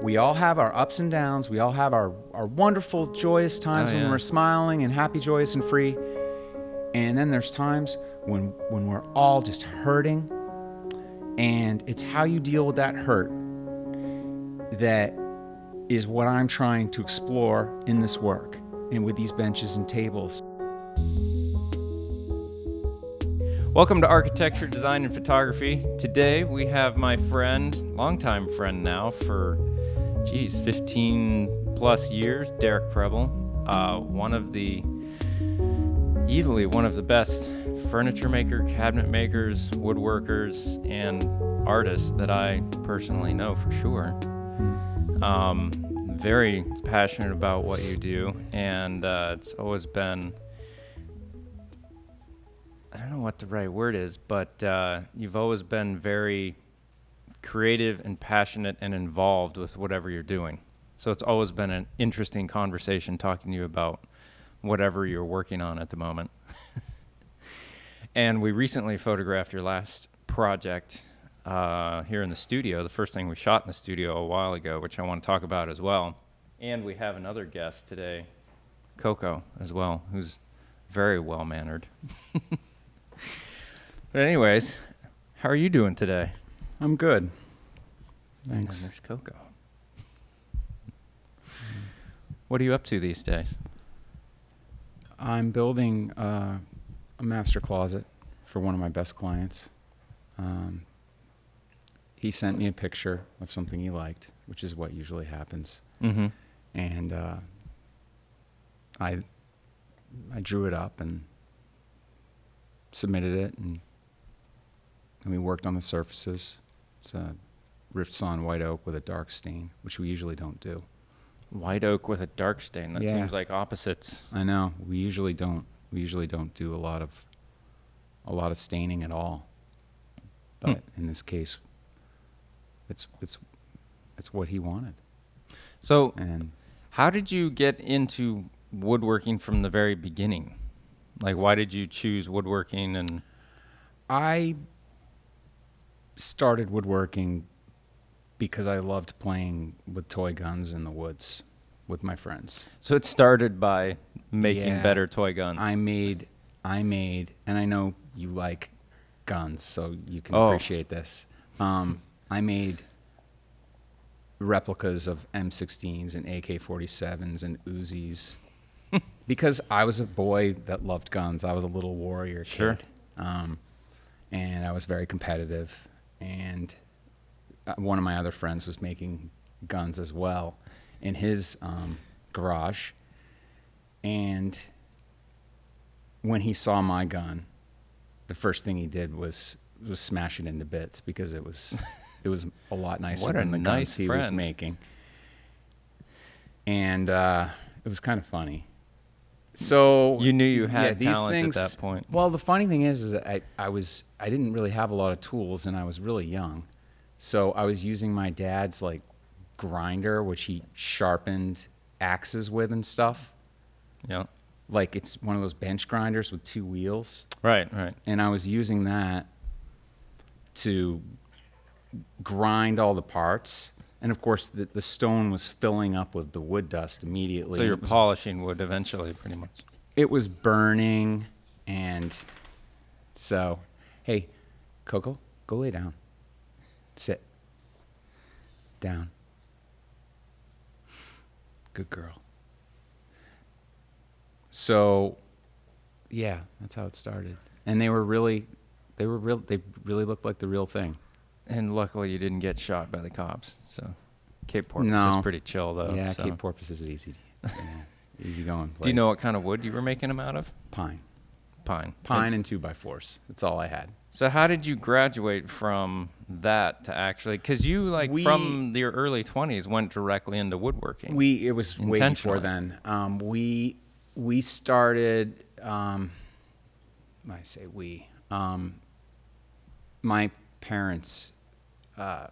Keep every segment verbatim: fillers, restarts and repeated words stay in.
We all have our ups and downs. We all have our, our wonderful, joyous times oh, yeah. when we're smiling and happy, joyous, and free. And then there's times when, when we're all just hurting. And it's how you deal with that hurt that is what I'm trying to explore in this work and with these benches and tables. Welcome to Architecture, Design, and Photography. Today we have my friend, longtime friend now for, geez, fifteen plus years, Derek Preble, uh, one of the, easily one of the best furniture maker, cabinet makers, woodworkers, and artists that I personally know for sure. Um, very passionate about what you do, and uh, it's always been, I don't know what the right word is, but uh, you've always been very creative and passionate and involved with whatever you're doing. So it's always been an interesting conversation talking to you about whatever you're working on at the moment. And we recently photographed your last project uh, here in the studio, the first thing we shot in the studio a while ago, which I want to talk about as well. And we have another guest today, Coco, as well, who's very well-mannered. But anyways, how are you doing today? I'm good. Thanks. And there's Coco. What are you up to these days? I'm building uh, a master closet for one of my best clients. Um, he sent me a picture of something he liked, which is what usually happens. Mm-hmm. And uh, I, I drew it up and submitted it, and And we worked on the surfaces. It's a rift sawn white oak with a dark stain, which we usually don't do. White oak with a dark stain. That yeah. seems like opposites. I know. We usually don't. We usually don't do a lot of, a lot of staining at all. But hmm. in this case, it's it's, it's what he wanted. So, and how did you get into woodworking from the very beginning? Like, why did you choose woodworking? And I started woodworking because I loved playing with toy guns in the woods with my friends. So it started by making yeah, better toy guns. I made, I made, and I know you like guns, so you can oh. appreciate this. Um, I made replicas of M sixteens and A K forty-sevens and Uzis because I was a boy that loved guns. I was a little warrior kid. Sure. Um, and I was very competitive. And one of my other friends was making guns as well in his um, garage. And when he saw my gun, the first thing he did was was smash it into bits because it was it was a lot nicer than the nice guns friend. he was making. And uh, it was kind of funny. So you knew you had yeah, talent these things, at that point. Well, the funny thing is, is that I, I was I didn't really have a lot of tools, and I was really young, so I was using my dad's like grinder, which he sharpened axes with and stuff. Yeah, like it's one of those bench grinders with two wheels. Right, right. And I was using that to grind all the parts. And of course, the, the stone was filling up with the wood dust immediately. So you're was, polishing wood eventually, pretty much. It was burning, and so, hey, Coco, go lay down. Sit. Down. Good girl. So, yeah, that's how it started. And they were really, they were real. They really looked like the real thing. And luckily, you didn't get shot by the cops. So, Cape Porpoise no. is pretty chill, though. Yeah, so. Cape Porpoise is easy, yeah, easy going. Place. Do you know what kind of wood you were making them out of? Pine, pine, pine, and, and two by fours. That's all I had. So, how did you graduate from that to actually? Because you like we, from your early twenties went directly into woodworking. We it was way before then. Um, we we started. Um, I say we. Um, my parents. Uh,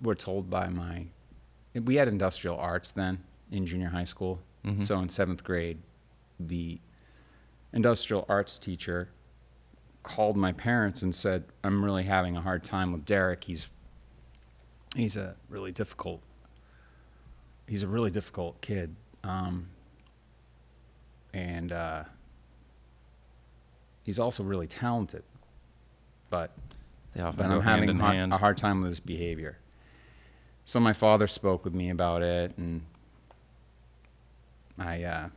we're told by my, we had industrial arts then in junior high school. Mm-hmm. So in seventh grade, the industrial arts teacher called my parents and said, I'm really having a hard time with Derek. He's, he's a really difficult he's a really difficult kid. Um, and uh, he's also really talented. But, yeah, but I'm having ha a hard time with his behavior. So my father spoke with me about it, and I, uh,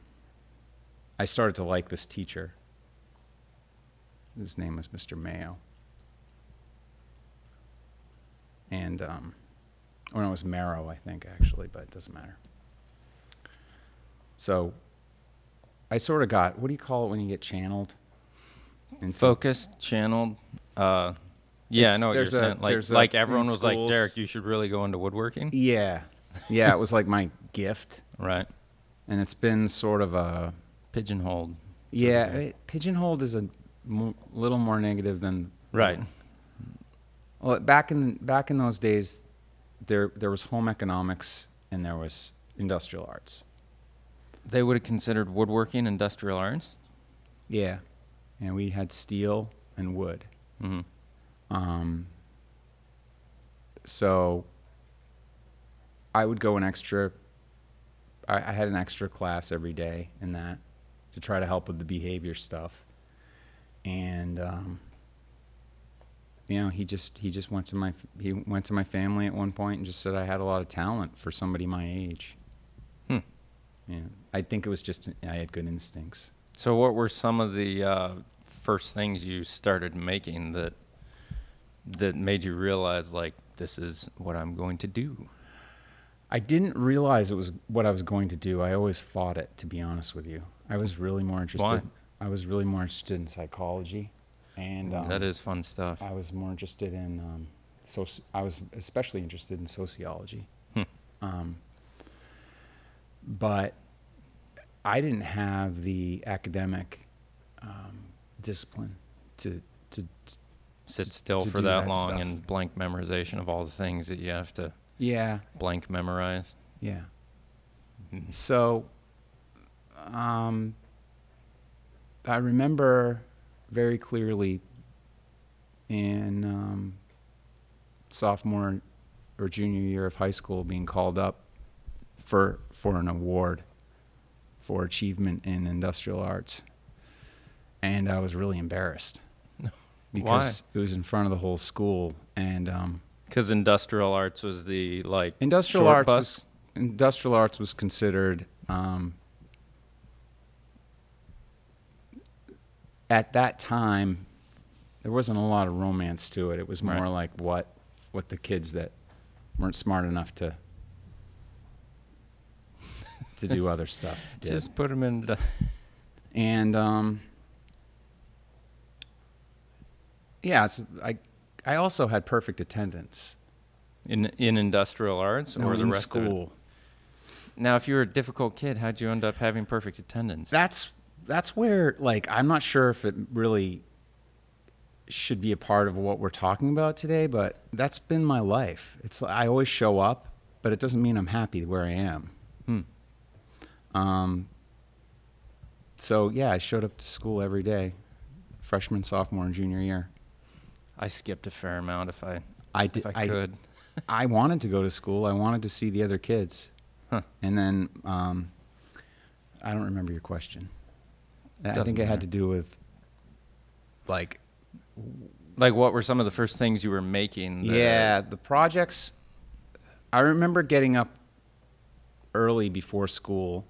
I started to like this teacher. His name was Mister Mayo. And, um, or no, it was Marrow, I think, actually, but it doesn't matter. So I sort of got, what do you call it when you get channeled? Into Focused, channeled. Uh, yeah, I know what you're saying. A, like, like everyone was schools. like, Derek, you should really go into woodworking. Yeah. Yeah, it was like my gift. Right. And it's been sort of a... Pigeonholed. Yeah, it, pigeonholed is a m little more negative than... Right. Well, back in back in those days, there there was home economics and there was industrial arts. They would have considered woodworking industrial arts. Yeah, and we had steel and wood. Mm-hmm. Um. So I would go an extra. I, I had an extra class every day in that to try to help with the behavior stuff, and. Um, You know, he just he just went to my he went to my family at one point and just said I had a lot of talent for somebody my age. Hmm. Yeah, I think it was just I had good instincts. So, what were some of the uh, first things you started making that that made you realize like this is what I'm going to do? I didn't realize it was what I was going to do. I always fought it, to be honest with you. I was really more interested. Why? I was really more interested in psychology. And um, that is fun stuff. I was more interested in, um, so I was especially interested in sociology. Hmm. Um, but I didn't have the academic um, discipline to, to, to sit still to for that, that long stuff. And blank memorization of all the things that you have to yeah. blank memorize. Yeah. Mm-hmm. So um, I remember very clearly in um, sophomore or junior year of high school being called up for for an award for achievement in industrial arts, and I was really embarrassed because Why? It was in front of the whole school. And um because industrial arts was the like industrial arts was, industrial arts was considered um at that time, there wasn't a lot of romance to it. It was more right. like what, what the kids that weren't smart enough to to do other stuff did. Just put them in. The and um, yeah, so I I also had perfect attendance in in industrial arts no, or in the rest school. Of it? Now, if you were a difficult kid, how'd you end up having perfect attendance? That's That's where, like, I'm not sure if it really should be a part of what we're talking about today, but that's been my life. It's like I always show up, but it doesn't mean I'm happy where I am. Hmm. Um, so, yeah, I showed up to school every day, freshman, sophomore, and junior year. I skipped a fair amount if I, I, did, if I could. I, I wanted to go to school. I wanted to see the other kids. Huh. And then um, I don't remember your question. I Doesn't think it matter. Had to do with, like, like what were some of the first things you were making? That yeah, the projects. I remember getting up early before school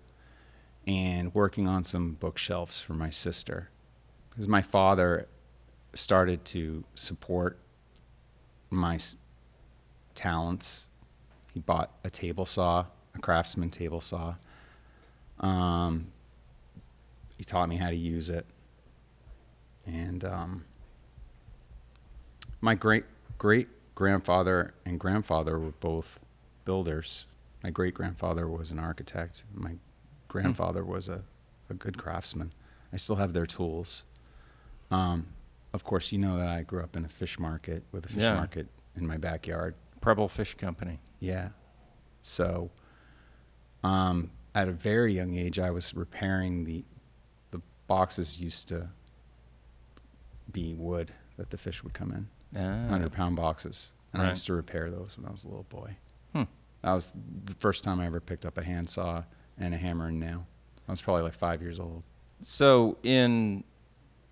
and working on some bookshelves for my sister, because my father started to support my s talents. He bought a table saw, a Craftsman table saw. Um. He taught me how to use it, and um, my great great grandfather and grandfather were both builders. My great grandfather was an architect. My grandfather mm. was a, a good craftsman. I still have their tools. Um, of course, you know that I grew up in a fish market with a fish yeah. market in my backyard. Preble Fish Company. Yeah. So, um, at a very young age, I was repairing the. Boxes used to be wood that the fish would come in, ah. hundred pound boxes, and right. I used to repair those when I was a little boy. Hmm. That was the first time I ever picked up a handsaw and a hammer and nail. I was probably like five years old. So in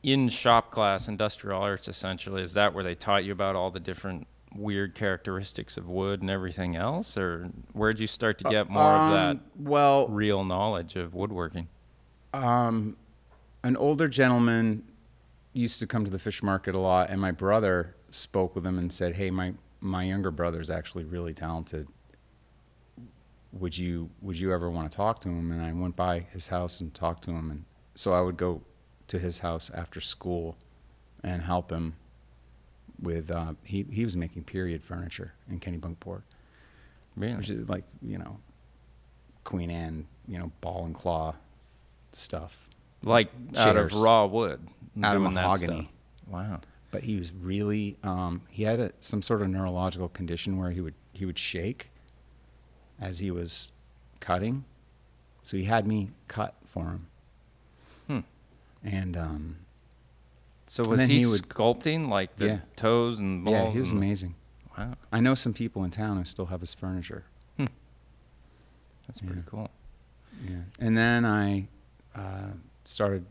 in shop class, industrial arts essentially, is that where they taught you about all the different weird characteristics of wood and everything else, or where'd you start to get more um, of that well real knowledge of woodworking? Um, an older gentleman used to come to the fish market a lot, and my brother spoke with him and said, "Hey, my my younger brother's actually really talented. Would you would you ever want to talk to him?" And I went by his house and talked to him, and so I would go to his house after school and help him with uh, he he was making period furniture in Kennebunkport, really? Which is like, you know, Queen Anne, you know, ball and claw stuff, like chairs, out of raw wood, out of mahogany. Wow! But he was really um, he had a, some sort of neurological condition where he would he would shake as he was cutting, so he had me cut for him. Hmm. And um, so was he, he would, sculpting like the yeah. toes and balls? Yeah, he was amazing. Wow! I know some people in town who still have his furniture. Hmm. That's yeah. pretty cool. Yeah, and then I uh, started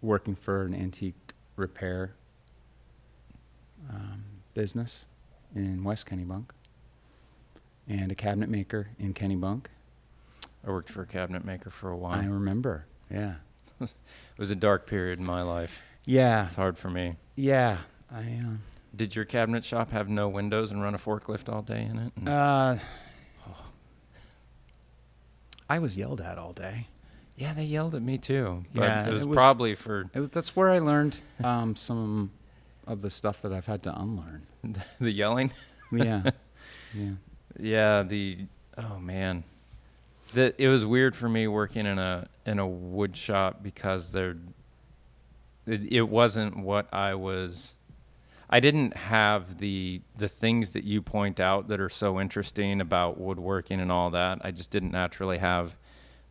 working for an antique repair um, business in West Kennebunk, and a cabinet maker in Kennebunk. I worked for a cabinet maker for a while. I remember. Yeah, it was a dark period in my life. Yeah, it's hard for me. Yeah, I am. Um, did your cabinet shop have no windows and run a forklift all day in it? And uh, oh. I was yelled at all day. Yeah, they yelled at me too. But yeah, it was, it was probably for. It, that's where I learned um, some of the stuff that I've had to unlearn. The yelling. Yeah, yeah, yeah. The oh man, that it was weird for me working in a in a wood shop because they're. It, it wasn't what I was. I didn't have the the things that you point out that are so interesting about woodworking and all that. I just didn't naturally have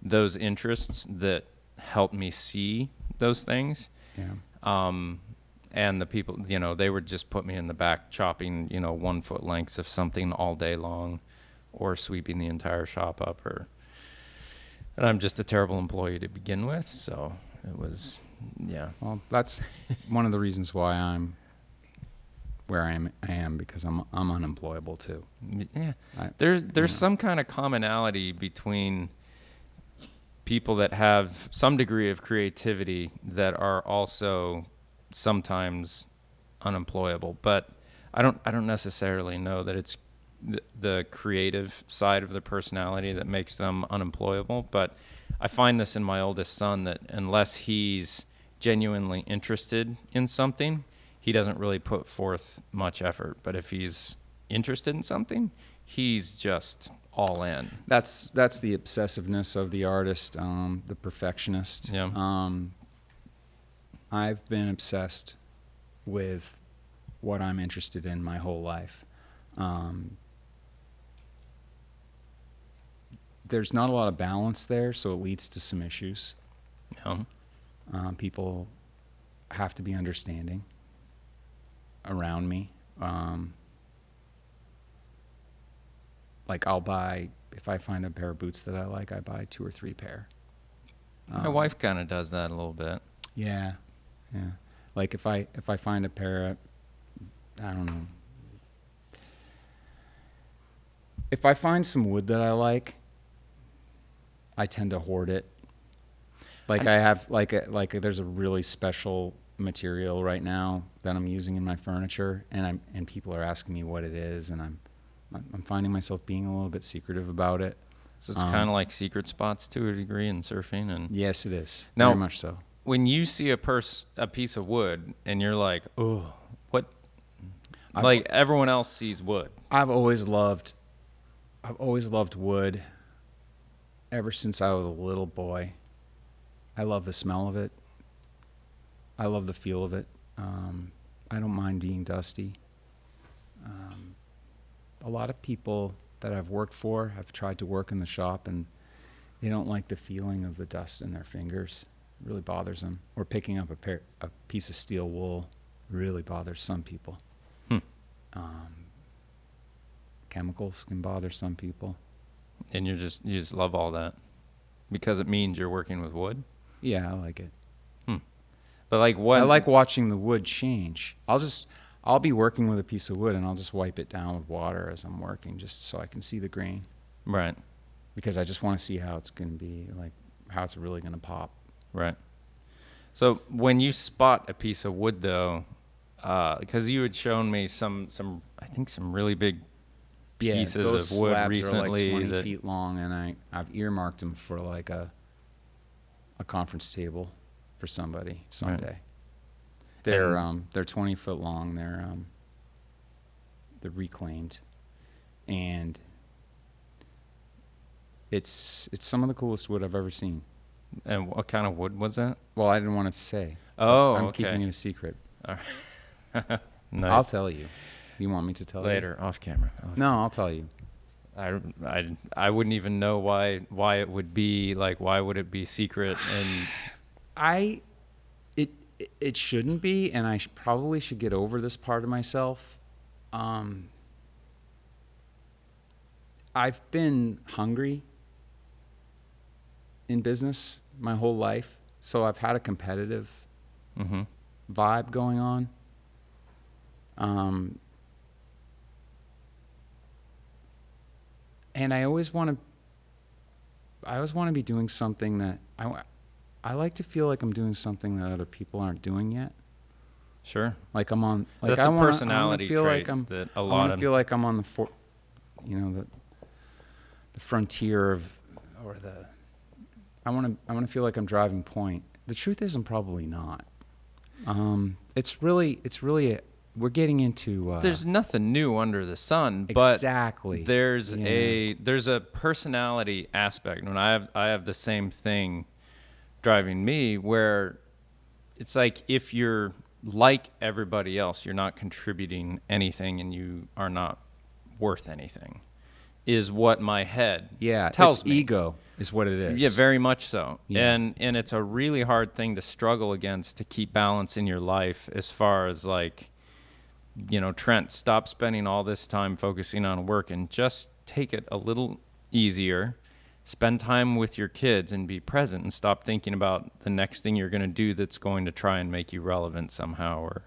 those interests that helped me see those things. Yeah. Um, and the people, you know, they would just put me in the back chopping, you know, one foot lengths of something all day long, or sweeping the entire shop up, or, and I'm just a terrible employee to begin with. So it was, yeah. Well, that's one of the reasons why I'm where I am, I am because I'm, I'm unemployable too. Yeah. I, there's, there's yeah. some kind of commonality between people that have some degree of creativity that are also sometimes unemployable, but I don't I don't necessarily know that it's th the creative side of the personality that makes them unemployable. But I find this in my oldest son, that unless he's genuinely interested in something, he doesn't really put forth much effort. But if he's interested in something, he's just all in. That's that's the obsessiveness of the artist, um, the perfectionist. Yeah. Um, I've been obsessed with what I'm interested in my whole life. Um, there's not a lot of balance there, so it leads to some issues. Yeah. Um, people have to be understanding around me. Um, Like I'll buy, if I find a pair of boots that I like, I buy two or three pair. Um, My wife kind of does that a little bit. Yeah, yeah. Like if I if I find a pair of, I don't know. If I find some wood that I like, I tend to hoard it. Like I, I have like a, like a, there's a really special material right now that I'm using in my furniture, and I'm and people are asking me what it is, and I'm. I'm finding myself being a little bit secretive about it. So it's um, kind of like secret spots to a degree in surfing. And yes, it is. Now, very much so. When you see a purse, a piece of wood, and you're like, oh, what? I've, like everyone else sees wood. I've always loved, I've always loved wood. Ever since I was a little boy, I love the smell of it. I love the feel of it. Um, I don't mind being dusty. Um, A lot of people that I've worked for have tried to work in the shop, and they don't like the feeling of the dust in their fingers. It really bothers them. Or picking up a, pair, a piece of steel wool really bothers some people. Hmm. Um, chemicals can bother some people. And you're just, you just love all that because it means you're working with wood. Yeah, I like it. Hmm. But like what? I like watching the wood change. I'll just, I'll be working with a piece of wood and I'll just wipe it down with water as I'm working just so I can see the grain. Right. Because I just want to see how it's going to be, like how it's really going to pop. Right. So when you spot a piece of wood though, because uh, you had shown me some, some, I think some really big pieces yeah, those of wood slabs recently, are like twenty feet long, and I, I've earmarked them for like a, a conference table for somebody someday. Right. They're and, um, they're twenty foot long. They're um, they're reclaimed, and it's it's some of the coolest wood I've ever seen. And what kind of wood was that? Well, I didn't want to say. Oh, I'm okay. keeping it a secret. All right. Nice. I'll tell you. You want me to tell later, you? Later, off camera. Off no, camera. I'll tell you. I, I, I wouldn't even know why why it would be, like, why would it be secret? And I, it, it shouldn't be, and I sh probably should get over this part of myself. Um, I've been hungry in business my whole life, so I've had a competitive mm-hmm. vibe going on. Um, and I always want to, I always want to be doing something that I, I like to feel like I'm doing something that other people aren't doing yet. Sure. Like I'm on, like That's I want to feel like I'm, that a lot I want to feel like I'm on the, for, you know, the, the frontier of, or the, I want to, I want to feel like I'm driving point. The truth is I'm probably not. Um, it's really, it's really a, we're getting into uh, there's nothing new under the sun, but exactly there's yeah. a there's a personality aspect. When I have I have the same thing driving me, where it's like if you're like everybody else, you're not contributing anything and you are not worth anything, is what my head yeah tells it's me. Ego is what it is. Yeah, very much so. Yeah. And and it's a really hard thing to struggle against, to keep balance in your life as far as like, you know, Trent, stop spending all this time focusing on work and just take it a little easier. Spend time with your kids and be present and stop thinking about the next thing you're going to do that's going to try and make you relevant somehow or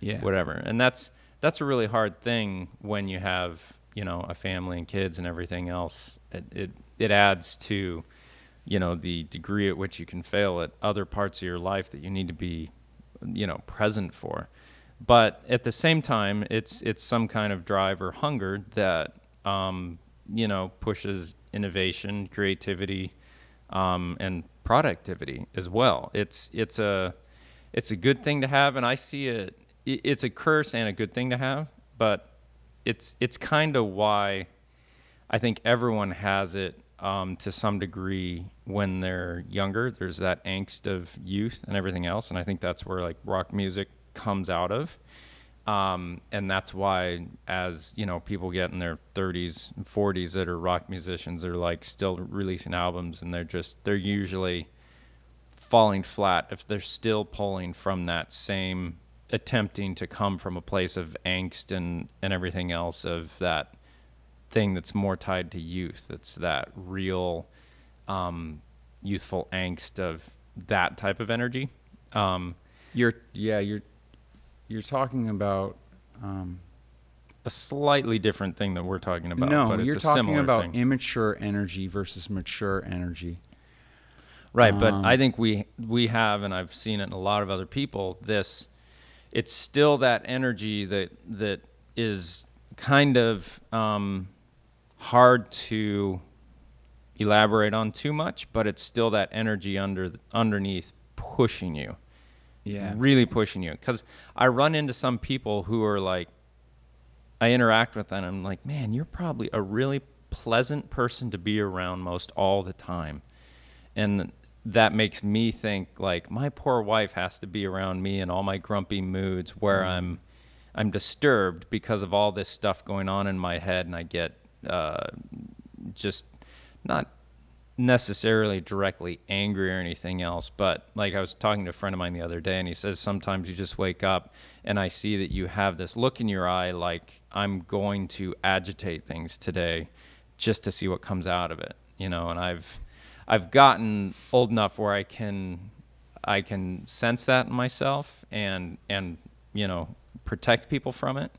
yeah. whatever. And that's that's a really hard thing when you have, you know, a family and kids and everything else. It it, it adds to, you know, the degree at which you can fail at other parts of your life that you need to be, you know, present for. But at the same time, it's it's some kind of drive or hunger that, um, you know, pushes innovation, creativity, um, and productivity as well. It's it's a it's a good thing to have, and I see it. It's a curse and a good thing to have, but it's it's kind of why I think everyone has it um, to some degree when they're younger. There's that angst of youth and everything else, and I think that's where like rock music comes out of, um, and that's why, as you know, people get in their thirties and forties that are rock musicians are like still releasing albums, and they're just they're usually falling flat if they're still pulling from that same, attempting to come from a place of angst and and everything else, of that thing that's more tied to youth. That's that real um, youthful angst of that type of energy. Um, you're yeah you're. You're talking about um, a slightly different thing that we're talking about. No, but it's you're a talking similar about thing. Immature energy versus mature energy. Right, um, but I think we we have, and I've seen it in a lot of other people. This, it's still that energy that that is kind of um, hard to elaborate on too much, but it's still that energy under underneath pushing you. Yeah, really pushing you, because I run into some people who are like, I interact with them and I'm like, man, you're probably a really pleasant person to be around most all the time, and that makes me think like my poor wife has to be around me in all my grumpy moods where mm-hmm. I'm I'm disturbed because of all this stuff going on in my head, and I get uh, just not necessarily directly angry or anything else, but like I was talking to a friend of mine the other day, and he says sometimes you just wake up and I see that you have this look in your eye like I'm going to agitate things today just to see what comes out of it, you know. And I've I've gotten old enough where I can I can sense that in myself and and you know, protect people from it.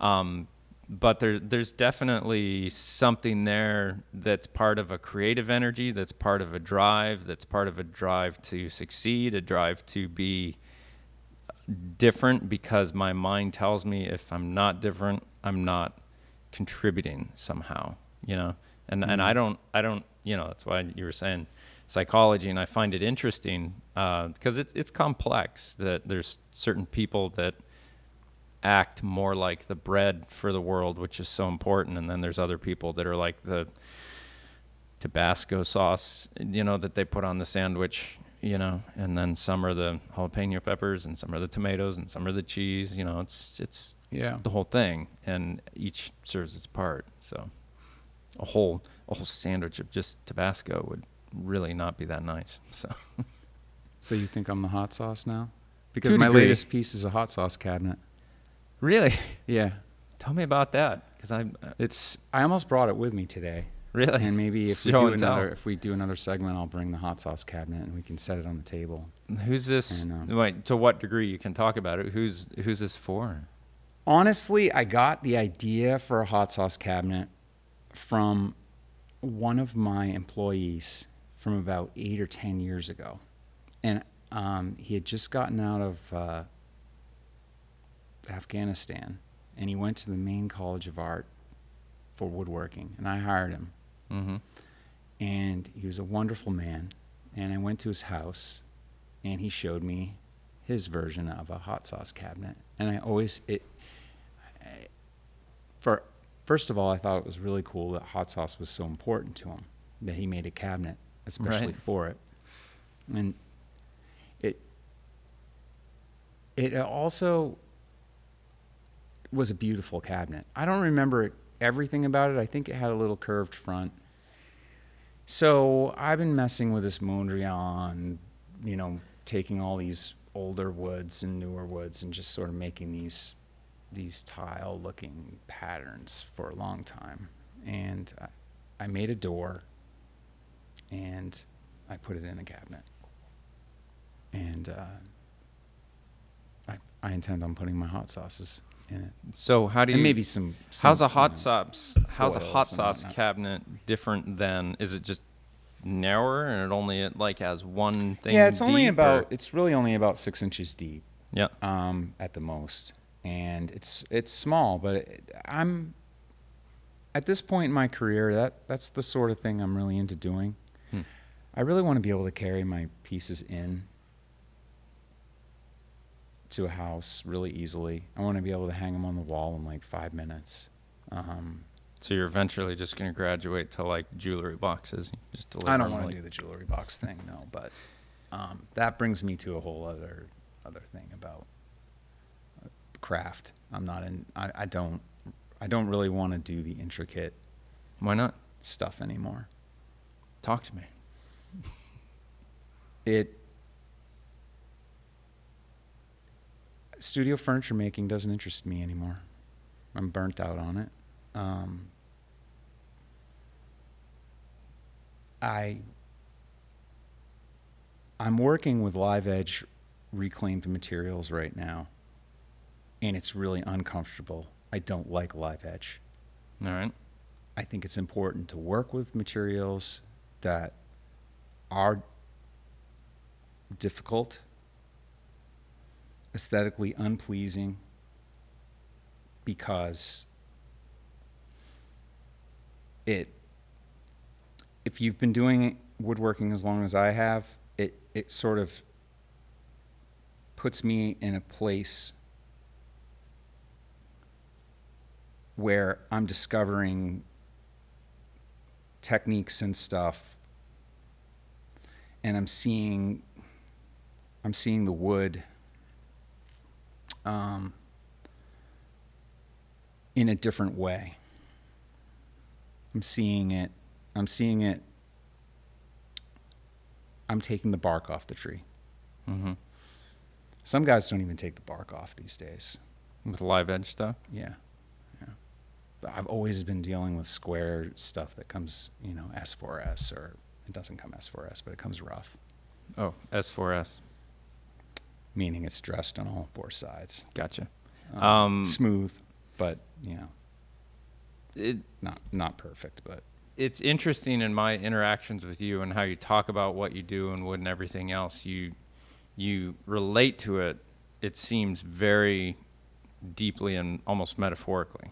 Um, but there, there's definitely something there that's part of a creative energy, that's part of a drive, that's part of a drive to succeed, a drive to be different, because my mind tells me if I'm not different, I'm not contributing somehow, you know? And, mm-hmm. and I don't, I don't, you know, that's why you were saying psychology, and I find it interesting uh, because it's, it's complex, that there's certain people that act more like the bread for the world, which is so important, and then there's other people that are like the Tabasco sauce, you know, that they put on the sandwich, you know, and then some are the jalapeno peppers and some are the tomatoes and some are the cheese, you know. It's it's yeah, the whole thing, and each serves its part. So a whole a whole sandwich of just Tabasco would really not be that nice. So so you think I'm the hot sauce now? Because my degree. latest piece is a hot sauce cabinet. Really? Yeah. Tell me about that, because I'm. Uh, it's. I almost brought it with me today. Really? And maybe if we do another, if we do another segment, I'll bring the hot sauce cabinet and we can set it on the table. Who's this? And, um, wait, to what degree you can talk about it? Who's Who's this for? Honestly, I got the idea for a hot sauce cabinet from one of my employees from about eight or ten years ago, and um, he had just gotten out of. Uh, Afghanistan, and he went to the Maine College of Art for woodworking, and I hired him. Mm-hmm. And he was a wonderful man, and I went to his house and he showed me his version of a hot sauce cabinet, and I always it I, for first of all I thought it was really cool that hot sauce was so important to him that he made a cabinet especially right. for it. And it it also was a beautiful cabinet. I don't remember everything about it. I think it had a little curved front. So I've been messing with this Mondrian, you know, taking all these older woods and newer woods and just sort of making these these tile looking patterns for a long time. And I, I made a door and I put it in a cabinet. And uh, I, I intend on putting my hot sauces in it. So how do you, and maybe some, some how's a hot you know, sauce how's a hot sauce cabinet different than, is it just narrower and it only it like has one thing? Yeah, it's deep only about or? it's really only about six inches deep. Yeah, um, at the most, and it's it's small. But it, I'm at this point in my career that that's the sort of thing I'm really into doing. Hmm. I really want to be able to carry my pieces in to a house really easily. I want to be able to hang them on the wall in like five minutes. Um, so you're eventually just going to graduate to like jewelry boxes? Just deliver I don't want to like do the jewelry box thing, no. But um, that brings me to a whole other other thing about craft. I'm not in. I, I don't. I don't really want to do the intricate. Why not? Stuff anymore. Talk to me. It. Studio furniture making doesn't interest me anymore. I'm burnt out on it. Um, I, I'm working with live edge reclaimed materials right now, and it's really uncomfortable. I don't like live edge. All right. I think it's important to work with materials that are difficult, aesthetically unpleasing, because it if you've been doing woodworking as long as I have, it it sort of puts me in a place where I'm discovering techniques and stuff, and I'm seeing I'm seeing the wood Um, in a different way. I'm seeing it. I'm seeing it. I'm taking the bark off the tree. Mm-hmm. Some guys don't even take the bark off these days. With live edge stuff? Yeah. Yeah. I've always been dealing with square stuff that comes, you know, S four S, or it doesn't come S four S, but it comes rough. Oh, S four S. Meaning it's dressed on all four sides. Gotcha. Um, um, smooth, but, you know, it, not, not perfect, but. It's interesting in my interactions with you and how you talk about what you do and wood and everything else. You, you relate to it, it seems, very deeply and almost metaphorically.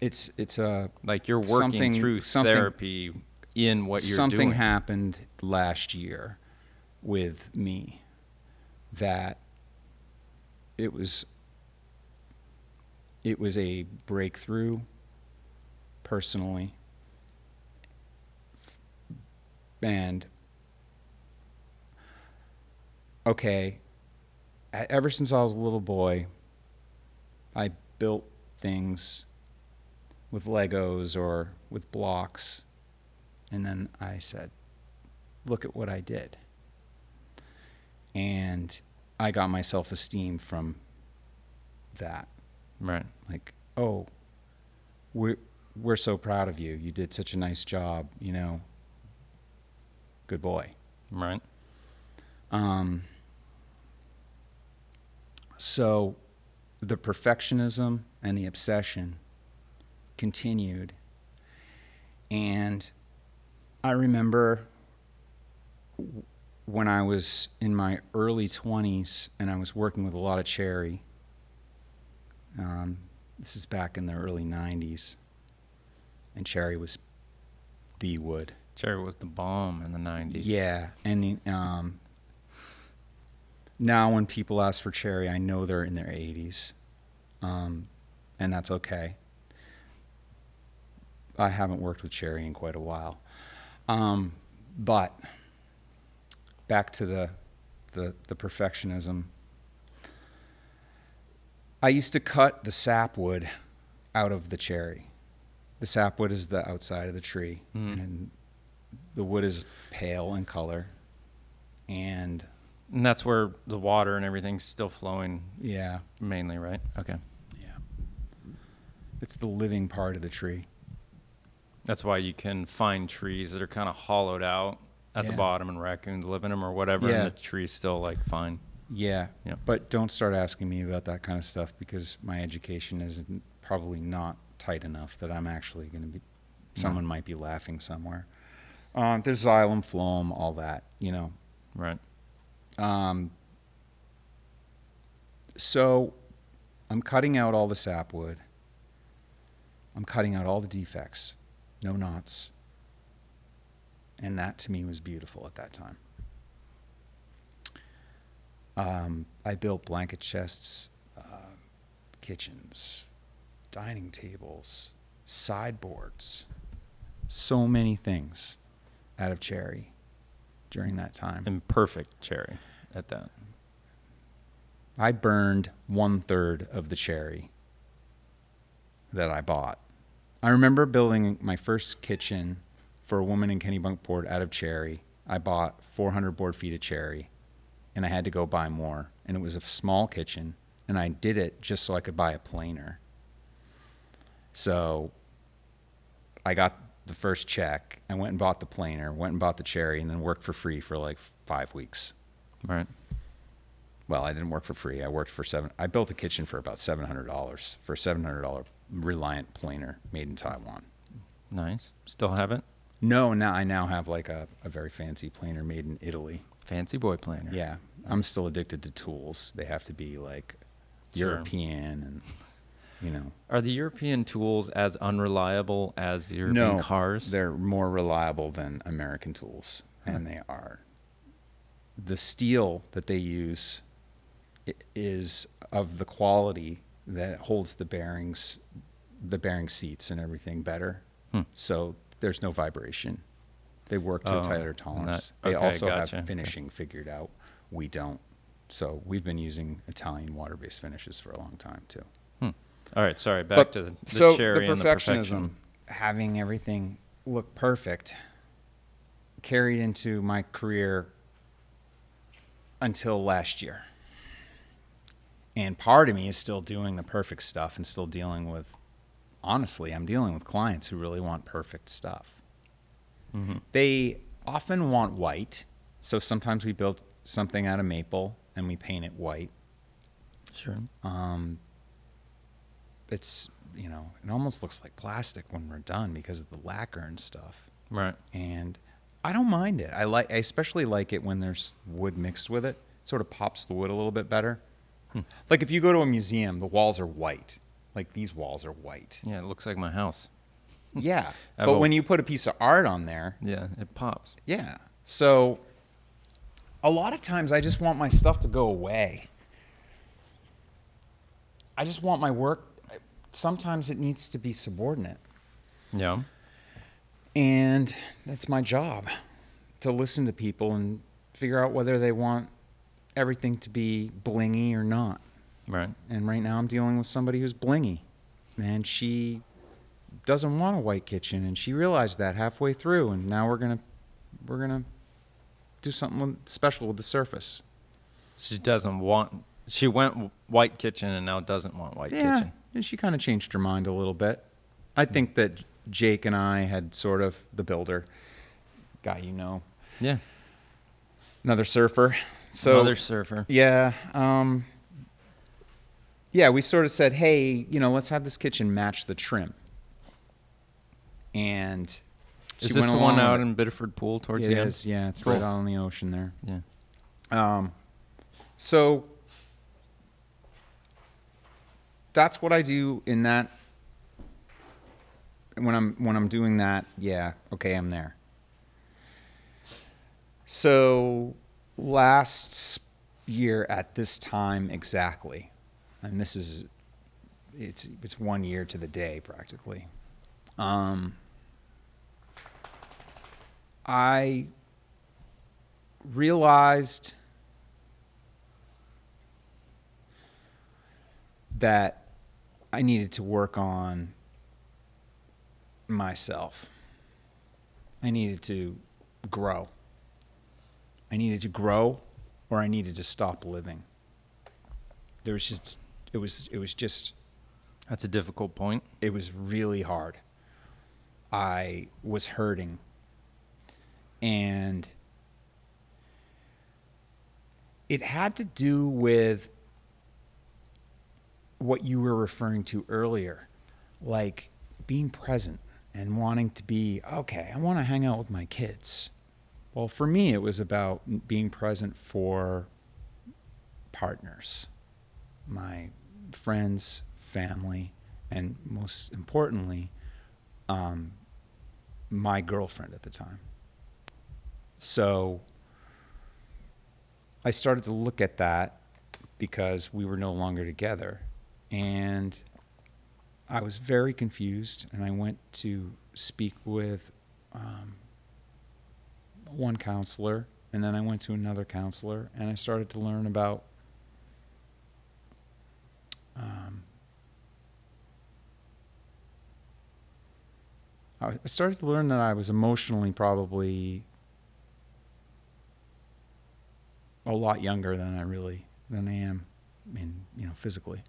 It's it's a like you're working through therapy in what you're doing. Something happened last year with me that it was it was a breakthrough personally, and okay, ever since I was a little boy, I built things with Legos or with blocks, and then I said, look at what I did. And I got my self-esteem from that. Right. Like, oh, we're, we're so proud of you. You did such a nice job, you know, good boy. Right. Um, so the perfectionism and the obsession continued, and I remember when I was in my early twenties and I was working with a lot of cherry. Um, this is back in the early nineties, and cherry was the wood. Cherry was the bomb in the nineties. Yeah, and um, now when people ask for cherry, I know they're in their eighties, um, and that's okay. I haven't worked with cherry in quite a while. Um, but back to the, the, the perfectionism. I used to cut the sapwood out of the cherry. The sapwood is the outside of the tree, mm. and the wood is pale in color. And, and that's where the water and everything's still flowing. Yeah. Mainly, right? Okay. Yeah. It's the living part of the tree. That's why you can find trees that are kind of hollowed out at yeah. the bottom, and raccoons live in them or whatever, yeah. and the tree's still like fine. Yeah. yeah, but don't start asking me about that kind of stuff, because my education is probably not tight enough that I'm actually going to be, someone yeah. might be laughing somewhere. Um, there's xylem, phloem, all that, you know. Right. Um, so I'm cutting out all the sapwood. I'm cutting out all the defects. No knots. And that to me was beautiful at that time. Um, I built blanket chests, uh, kitchens, dining tables, sideboards, so many things out of cherry during that time. Imperfect cherry at that. I burned one third of the cherry that I bought. I remember building my first kitchen for a woman in Kennebunkport out of cherry. I bought four hundred board feet of cherry, and I had to go buy more. And it was a small kitchen, and I did it just so I could buy a planer. So I got the first check. I went and bought the planer, went and bought the cherry, and then worked for free for like five weeks. Right. Well, I didn't work for free. I worked for seven. I built a kitchen for about seven hundred dollars, for a seven hundred dollar Reliant planer made in Taiwan. Nice. Still have it? No, now I now have like a, a very fancy planer made in Italy. Fancy boy planer. Yeah. I'm still addicted to tools. They have to be like sure. European, and you know. Are the European tools as unreliable as European no, cars? They're more reliable than American tools. Huh. And they are. The steel that they use is of the quality that holds the bearings, the bearing seats and everything better. Hmm. So there's no vibration. They work to oh, a tighter tolerance. That, okay, they also gotcha. have finishing okay. figured out. We don't. So we've been using Italian water-based finishes for a long time too. Hmm. All right, sorry, back but, to the, the so cherry the and the perfectionism, having everything look perfect, carried into my career until last year. And part of me is still doing the perfect stuff and still dealing with honestly, I'm dealing with clients who really want perfect stuff. Mm-hmm. They often want white. So sometimes we build something out of maple and we paint it white. Sure. Um, it's, you know, it almost looks like plastic when we're done because of the lacquer and stuff. Right. And I don't mind it. I like, I especially like it when there's wood mixed with it. It sort of pops the wood a little bit better. Hmm. Like if you go to a museum, the walls are white. Like these walls are white. Yeah, it looks like my house. Yeah. But a, when you put a piece of art on there. Yeah, it pops. Yeah. So a lot of times I just want my stuff to go away. I just want my work. Sometimes it needs to be subordinate. Yeah. And that's my job, to listen to people and figure out whether they want everything to be blingy or not. Right. And right now I'm dealing with somebody who's blingy, and she doesn't want a white kitchen, and she realized that halfway through, and now we're gonna we're gonna do something special with the surface. She doesn't want. She went white kitchen and now doesn't want white yeah, kitchen. And she kind of changed her mind a little bit. I think that Jake and I had sort of, the builder guy, you know. Yeah. Another surfer. So, another surfer. Yeah. Um, yeah, we sort of said, hey, you know, let's have this kitchen match the trim. And she is this went the one out in Biddeford Pool towards it the end? Is, yeah, it's cool. Right out on the ocean there. Yeah. Um, so... that's what I do in that. When I'm when I'm doing that, yeah, okay, I'm there. So last year at this time exactly, and this is it's it's one year to the day practically. Um, I realized that I needed to work on myself. I needed to grow. I needed to grow, or I needed to stop living. There was just, it was, it was just. That's a difficult point. It was really hard. I was hurting. And it had to do with what you were referring to earlier, like being present and wanting to be, okay, I want to hang out with my kids. Well, for me, it was about being present for partners, my friends, family, and most importantly, um, my girlfriend at the time. So I started to look at that because we were no longer together. And I was very confused, and I went to speak with um, one counselor, and then I went to another counselor, and I started to learn about um, I started to learn that I was emotionally probably a lot younger than I really than I am, in, you know, physically.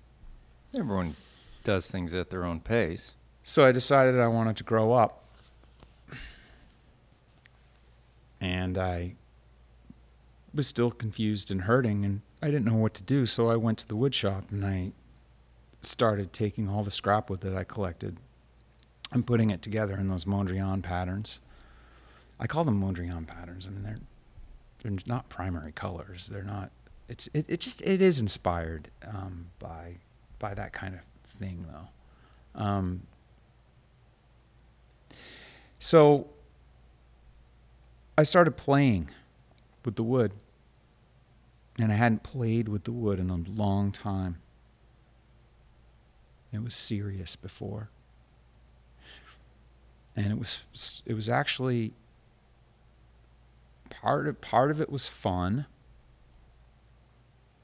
Everyone does things at their own pace. So I decided I wanted to grow up. And I was still confused and hurting, and I didn't know what to do, so I went to the wood shop, and I started taking all the scrap wood that I collected and putting it together in those Mondrian patterns. I call them Mondrian patterns. I mean, they're, they're not primary colors. They're not... It's, it, it just... It is inspired um, by... by that kind of thing, though. Um, so I started playing with the wood, and I hadn't played with the wood in a long time. It was serious before, and it was it was actually part of part of it was fun,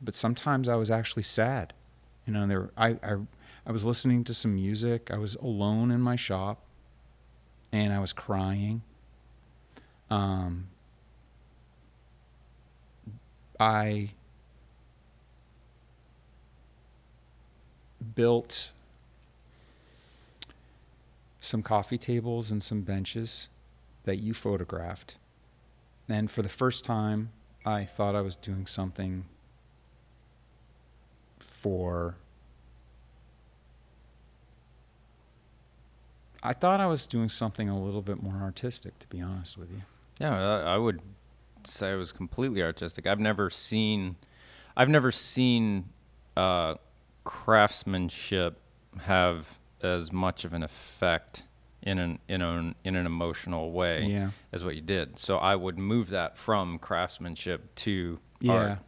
but sometimes I was actually sad. You know, there, I, I, I was listening to some music. I was alone in my shop, and I was crying. Um, I built some coffee tables and some benches that you photographed. And for the first time, I thought I was doing something for, I thought I was doing something a little bit more artistic, to be honest with you. Yeah, I would say it was completely artistic. I've never seen, I've never seen uh, craftsmanship have as much of an effect in an in an in an emotional way yeah. as what you did. So I would move that from craftsmanship to yeah, art.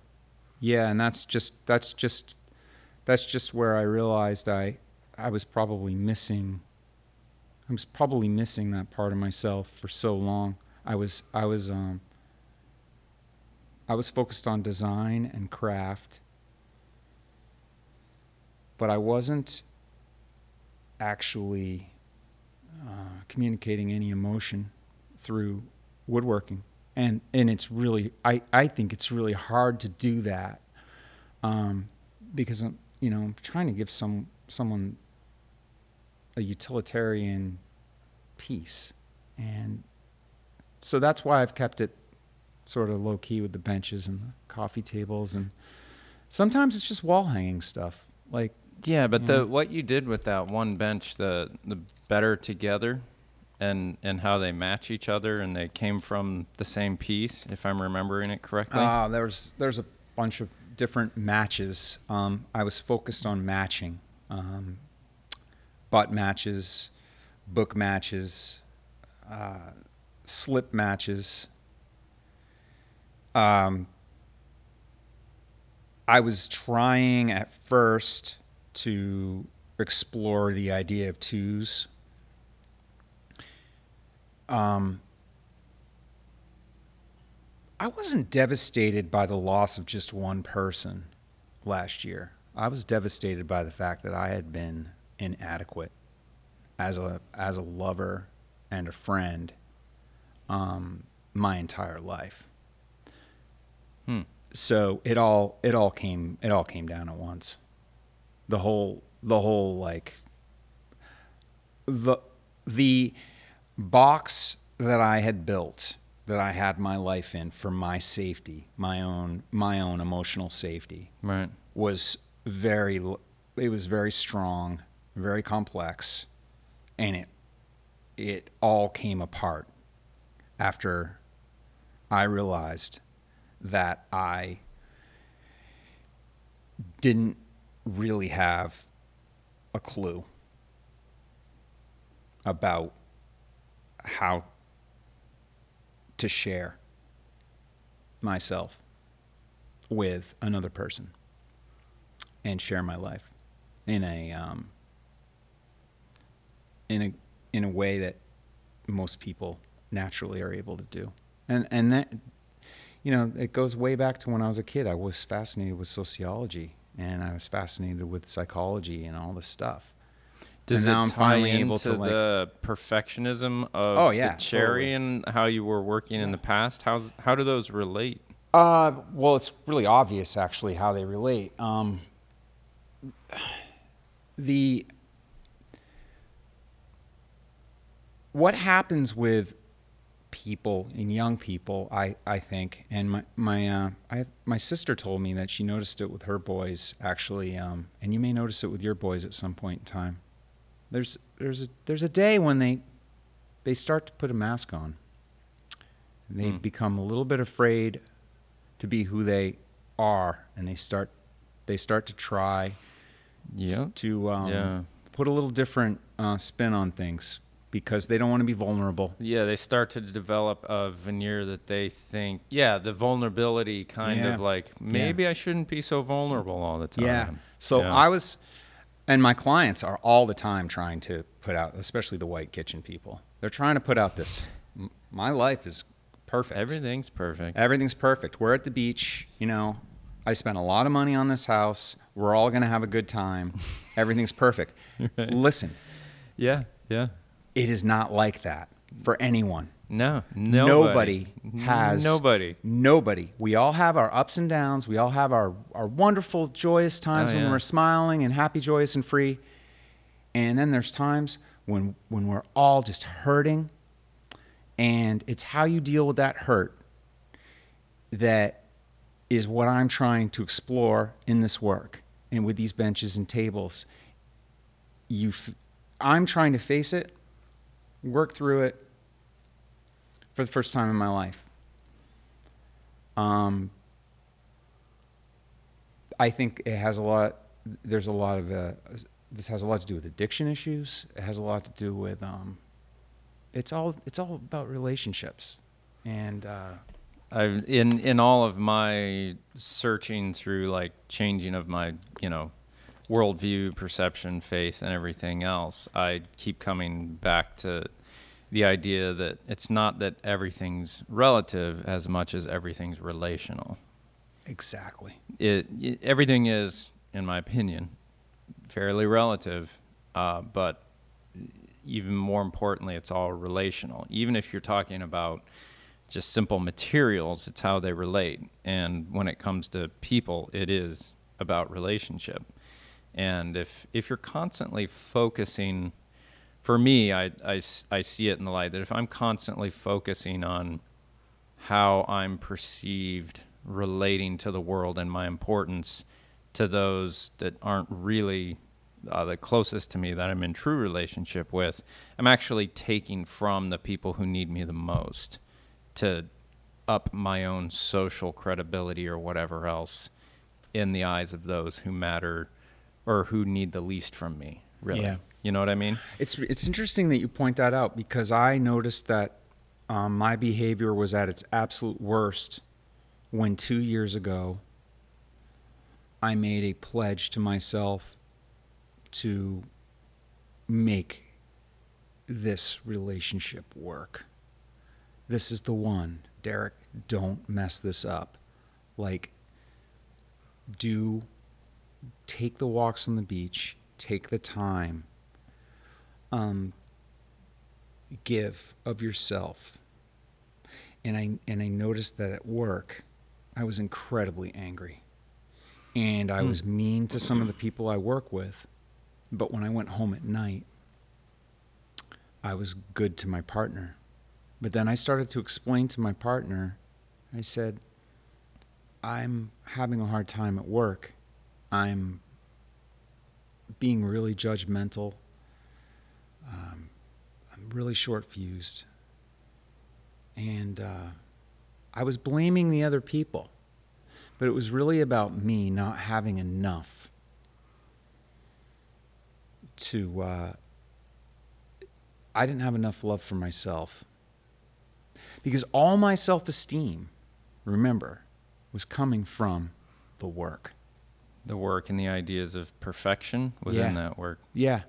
yeah, and that's just that's just that's just where I realized I I was probably missing. I was probably missing that part of myself for so long. I was I was um I was focused on design and craft, but I wasn't actually uh, communicating any emotion through woodworking. And and it's really I, I think it's really hard to do that um, because I'm you know I'm trying to give some someone a utilitarian piece, and so that's why I've kept it sort of low-key with the benches and the coffee tables, and sometimes it's just wall-hanging stuff. Like yeah, but the know. what you did with that one bench, the the better together, and and how they match each other, and they came from the same piece, if I'm remembering it correctly. Uh, there's there's a bunch of different matches. Um, I was focused on matching, um, butt matches, book matches, uh, slip matches. Um, I was trying at first to explore the idea of twos. Um, I wasn't devastated by the loss of just one person last year. I was devastated by the fact that I had been inadequate as a, as a lover and a friend, um, my entire life. Hmm. So it all it all came it all came down at once. The whole the whole like the the box that I had built, that I had my life in for my safety, my own my own emotional safety, right, was very it was very strong, very complex, and it it all came apart after I realized that I didn't really have a clue about how to share myself with another person and share my life in a um, in a in a way that most people naturally are able to do, and and that. You know, it goes way back to when I was a kid. I was fascinated with sociology, and I was fascinated with psychology and all this stuff. Does and it now I'm tie finally able to like, the perfectionism of oh, yeah, the cherry totally. and how you were working yeah. in the past? How's, how do those relate? Uh, well, it's really obvious, actually, how they relate. Um, the what happens with people and young people, I, I think, and my my uh, I my sister told me that she noticed it with her boys actually, um, and you may notice it with your boys at some point in time. There's there's a there's a day when they they start to put a mask on. And they mm. become a little bit afraid to be who they are, and they start they start to try yeah. to um, yeah. put a little different uh, spin on things, because they don't want to be vulnerable. Yeah, they start to develop a veneer that they think, yeah, the vulnerability kind yeah. of like, maybe yeah. I shouldn't be so vulnerable all the time. Yeah, so yeah. I was, and my clients are all the time trying to put out, especially the white kitchen people, they're trying to put out this, my life is perfect. Everything's perfect. Everything's perfect. We're at the beach, you know, I spent a lot of money on this house, we're all going to have a good time, everything's perfect. Right. Listen. Yeah, yeah. It is not like that for anyone. No, nobody, nobody has nobody. Nobody. We all have our ups and downs. We all have our, our wonderful, joyous times oh, when yeah. we're smiling and happy, joyous, and free. And then there's times when, when we're all just hurting. And it's how you deal with that hurt that is what I'm trying to explore in this work and with these benches and tables. You, f I'm trying to face it, work through it for the first time in my life. Um, I think it has a lot, there's a lot of, uh, this has a lot to do with addiction issues. It has a lot to do with, um, it's all, it's all about relationships. And, uh, I've in, in all of my searching through like changing of my, you know, worldview, perception, faith, and everything else, I keep coming back to the idea that it's not that everything's relative as much as everything's relational. Exactly. It, it everything is, in my opinion, fairly relative, uh, but even more importantly, it's all relational. Even if you're talking about just simple materials, it's how they relate. And when it comes to people, it is about relationship. And if, if you're constantly focusing, for me, I, I, I see it in the light that if I'm constantly focusing on how I'm perceived relating to the world and my importance to those that aren't really uh, the closest to me, that I'm in true relationship with, I'm actually taking from the people who need me the most to up my own social credibility or whatever else in the eyes of those who matter or who need the least from me, really. Yeah. You know what I mean? It's, it's interesting that you point that out, because I noticed that um, my behavior was at its absolute worst when two years ago I made a pledge to myself to make this relationship work. This is the one. Derek, don't mess this up. Like, do... take the walks on the beach, take the time, um, give of yourself. And I, and I noticed that at work, I was incredibly angry. And I mm. was mean to some of the people I work with, but when I went home at night, I was good to my partner. But then I started to explain to my partner, I said, I'm having a hard time at work. I'm being really judgmental. Um, I'm really short-fused. And uh, I was blaming the other people. But it was really about me not having enough to... Uh, I didn't have enough love for myself. Because all my self-esteem, remember, was coming from the work. The work and the ideas of perfection within yeah. that work. Yeah.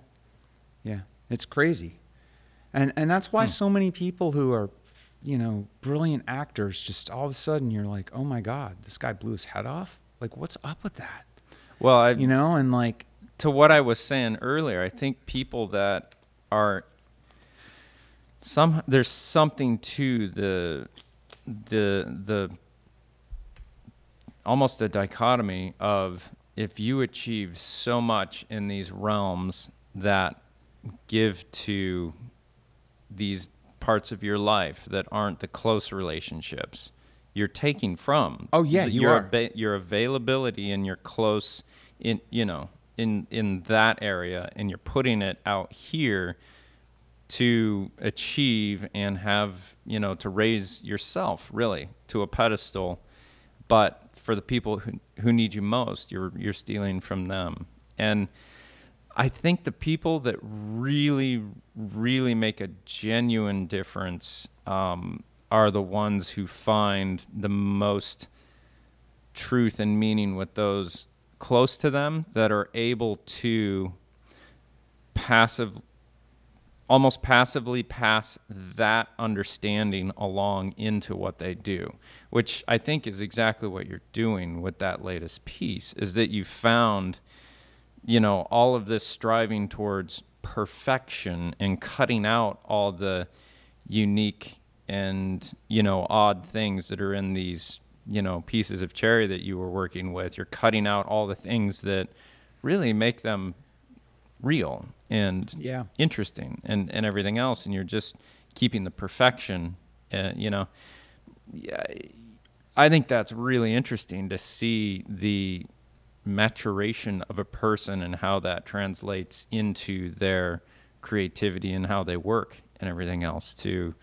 Yeah. It's crazy. And and that's why hmm. so many people who are, you know, brilliant actors, just all of a sudden you're like, oh my God, this guy blew his head off? Like, what's up with that? Well, I, you know, and like... to what I was saying earlier, I think people that are... some there's something to the... the the almost a dichotomy of... if you achieve so much in these realms that give to these parts of your life that aren't the close relationships, you're taking from. Oh yeah, the, you your, are. Ba your availability and your close, in you know, in in that area, and you're putting it out here to achieve and have, you know, to raise yourself really to a pedestal, but. For the people who, who need you most, you're, you're stealing from them. And I think the people that really, really make a genuine difference um, are the ones who find the most truth and meaning with those close to them that are able to passive, almost passively pass that understanding along into what they do, which I think is exactly what you're doing with that latest piece, is that you found, you know, all of this striving towards perfection and cutting out all the unique and, you know, odd things that are in these, you know, pieces of cherry that you were working with. You're cutting out all the things that really make them real and yeah. interesting and, and everything else. And you're just keeping the perfection, uh, you know. Yeah, I think that's really interesting to see the maturation of a person and how that translates into their creativity and how they work and everything else, to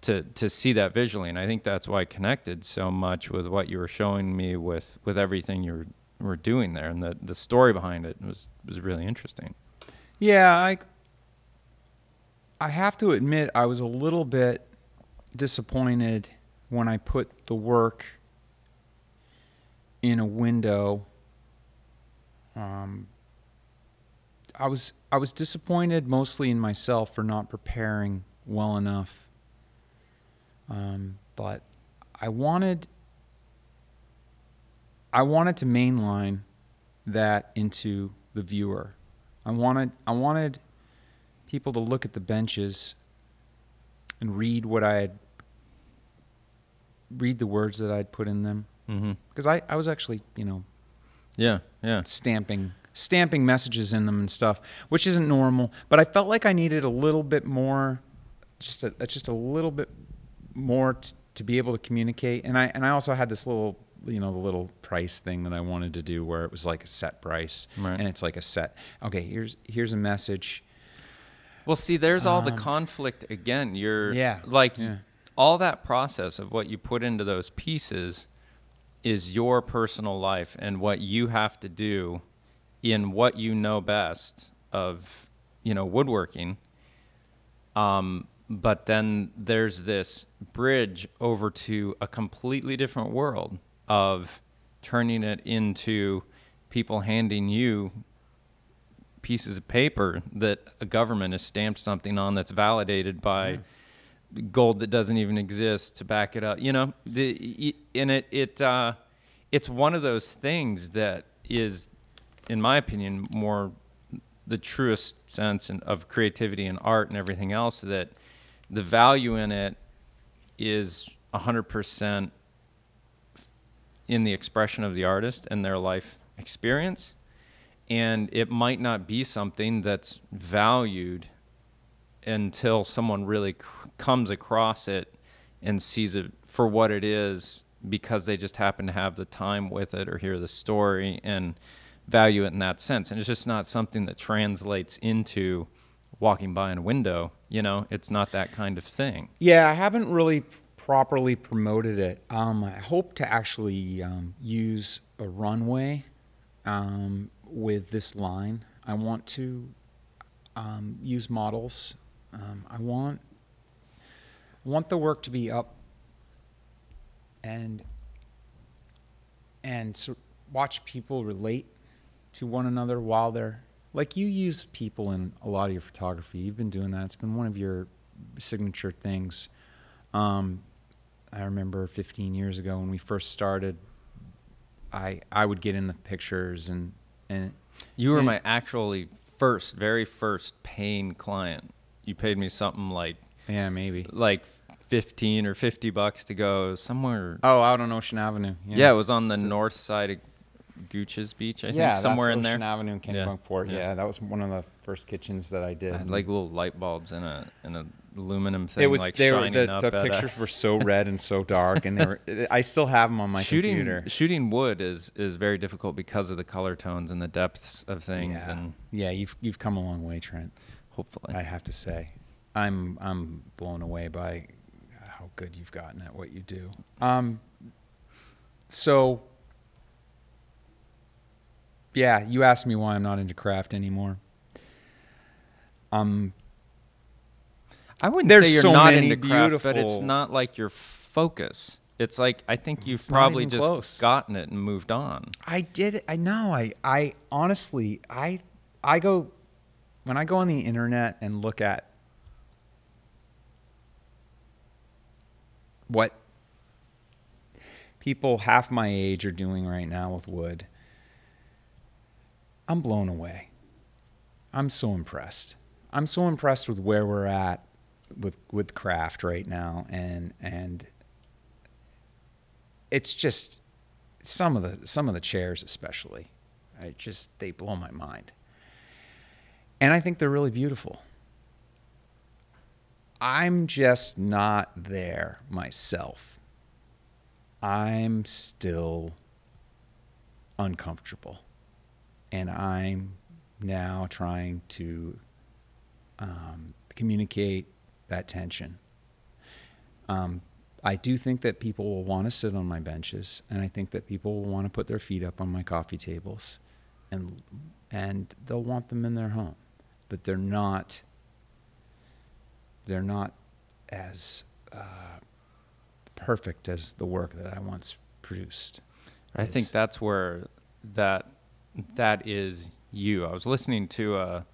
to to see that visually. And I think that's why I connected so much with what you were showing me with with everything you were, were doing there, and the the story behind it was was really interesting. Yeah, I I have to admit I was a little bit disappointed when I put the work in a window. Um, I was I was disappointed mostly in myself for not preparing well enough. Um, but I wanted I wanted to mainline that into the viewer. I wanted I wanted people to look at the benches and read what I had read the words that I'd put in them. Mm-hmm. Because I, I was actually, you know, yeah, yeah. Stamping stamping messages in them and stuff, which isn't normal, but I felt like I needed a little bit more, just a, just a little bit more t to be able to communicate. And I and I also had this little, you know, the little price thing that I wanted to do where it was like a set price, right. And it's like a set. Okay, here's here's a message. Well, see, there's all um, the conflict again. You're yeah, like yeah. all that process of what you put into those pieces is your personal life and what you have to do in what you know best of, you know, woodworking. Um, but then there's this bridge over to a completely different world of turning it into people handing you pieces of paper that a government has stamped something on that's validated by yeah. gold that doesn't even exist to back it up. You know, the, and it, it, uh, it's one of those things that is, in my opinion, more the truest sense in, of creativity and art and everything else, that the value in it is one hundred percent in the expression of the artist and their life experience. And it might not be something that's valued until someone really c comes across it and sees it for what it is, because they just happen to have the time with it or hear the story and value it in that sense. And it's just not something that translates into walking by in a window, you know. It's not that kind of thing. Yeah, I haven't really properly promoted it. Um, I hope to actually um, use a runway um, with this line. I want to um, use models. Um, I want I want the work to be up and and so watch people relate to one another while they're, like, you use people in a lot of your photography. You've been doing that. It's been one of your signature things. Um, I remember fifteen years ago when we first started, I I would get in the pictures and and you were and, my actually first, very first paying client. You paid me something like yeah, maybe like fifteen or fifty bucks to go somewhere. Oh, out on Ocean Avenue. Yeah, yeah, it was on the it's north side of Gooch's Beach, I think, yeah, somewhere in there. Ocean Avenue in Kennebunkport. Yeah. Yeah, that was one of the first kitchens that I did. I had like little light bulbs in a in a aluminum thing. It was like they shining were, the, up the pictures a... were so red and so dark, and they were. I still have them on my shooting, computer. Shooting wood is is very difficult because of the color tones and the depths of things. Yeah. And yeah, you've you've come a long way, Trent. Hopefully, I have to say, I'm I'm blown away by how good you've gotten at what you do. Um, so. Yeah, you asked me why I'm not into craft anymore. Um, I wouldn't say you're not into craft, but it's not like your focus. It's like, I think you've probably just gotten it and moved on. I did. I know. I. I honestly. I. I go when I go on the internet and look at what people half my age are doing right now with wood, I'm blown away. I'm so impressed. I'm so impressed with where we're at with with craft right now, and and it's just some of the some of the chairs especially. I just they blow my mind. And I think they're really beautiful. I'm just not there myself. I'm still uncomfortable. And I'm now trying to um, communicate that tension. Um, I do think that people will want to sit on my benches, and I think that people will want to put their feet up on my coffee tables, and and they'll want them in their home, but they're not. They're not as uh, perfect as the work that I once produced. I is. think that's where that that is you. I was listening to a,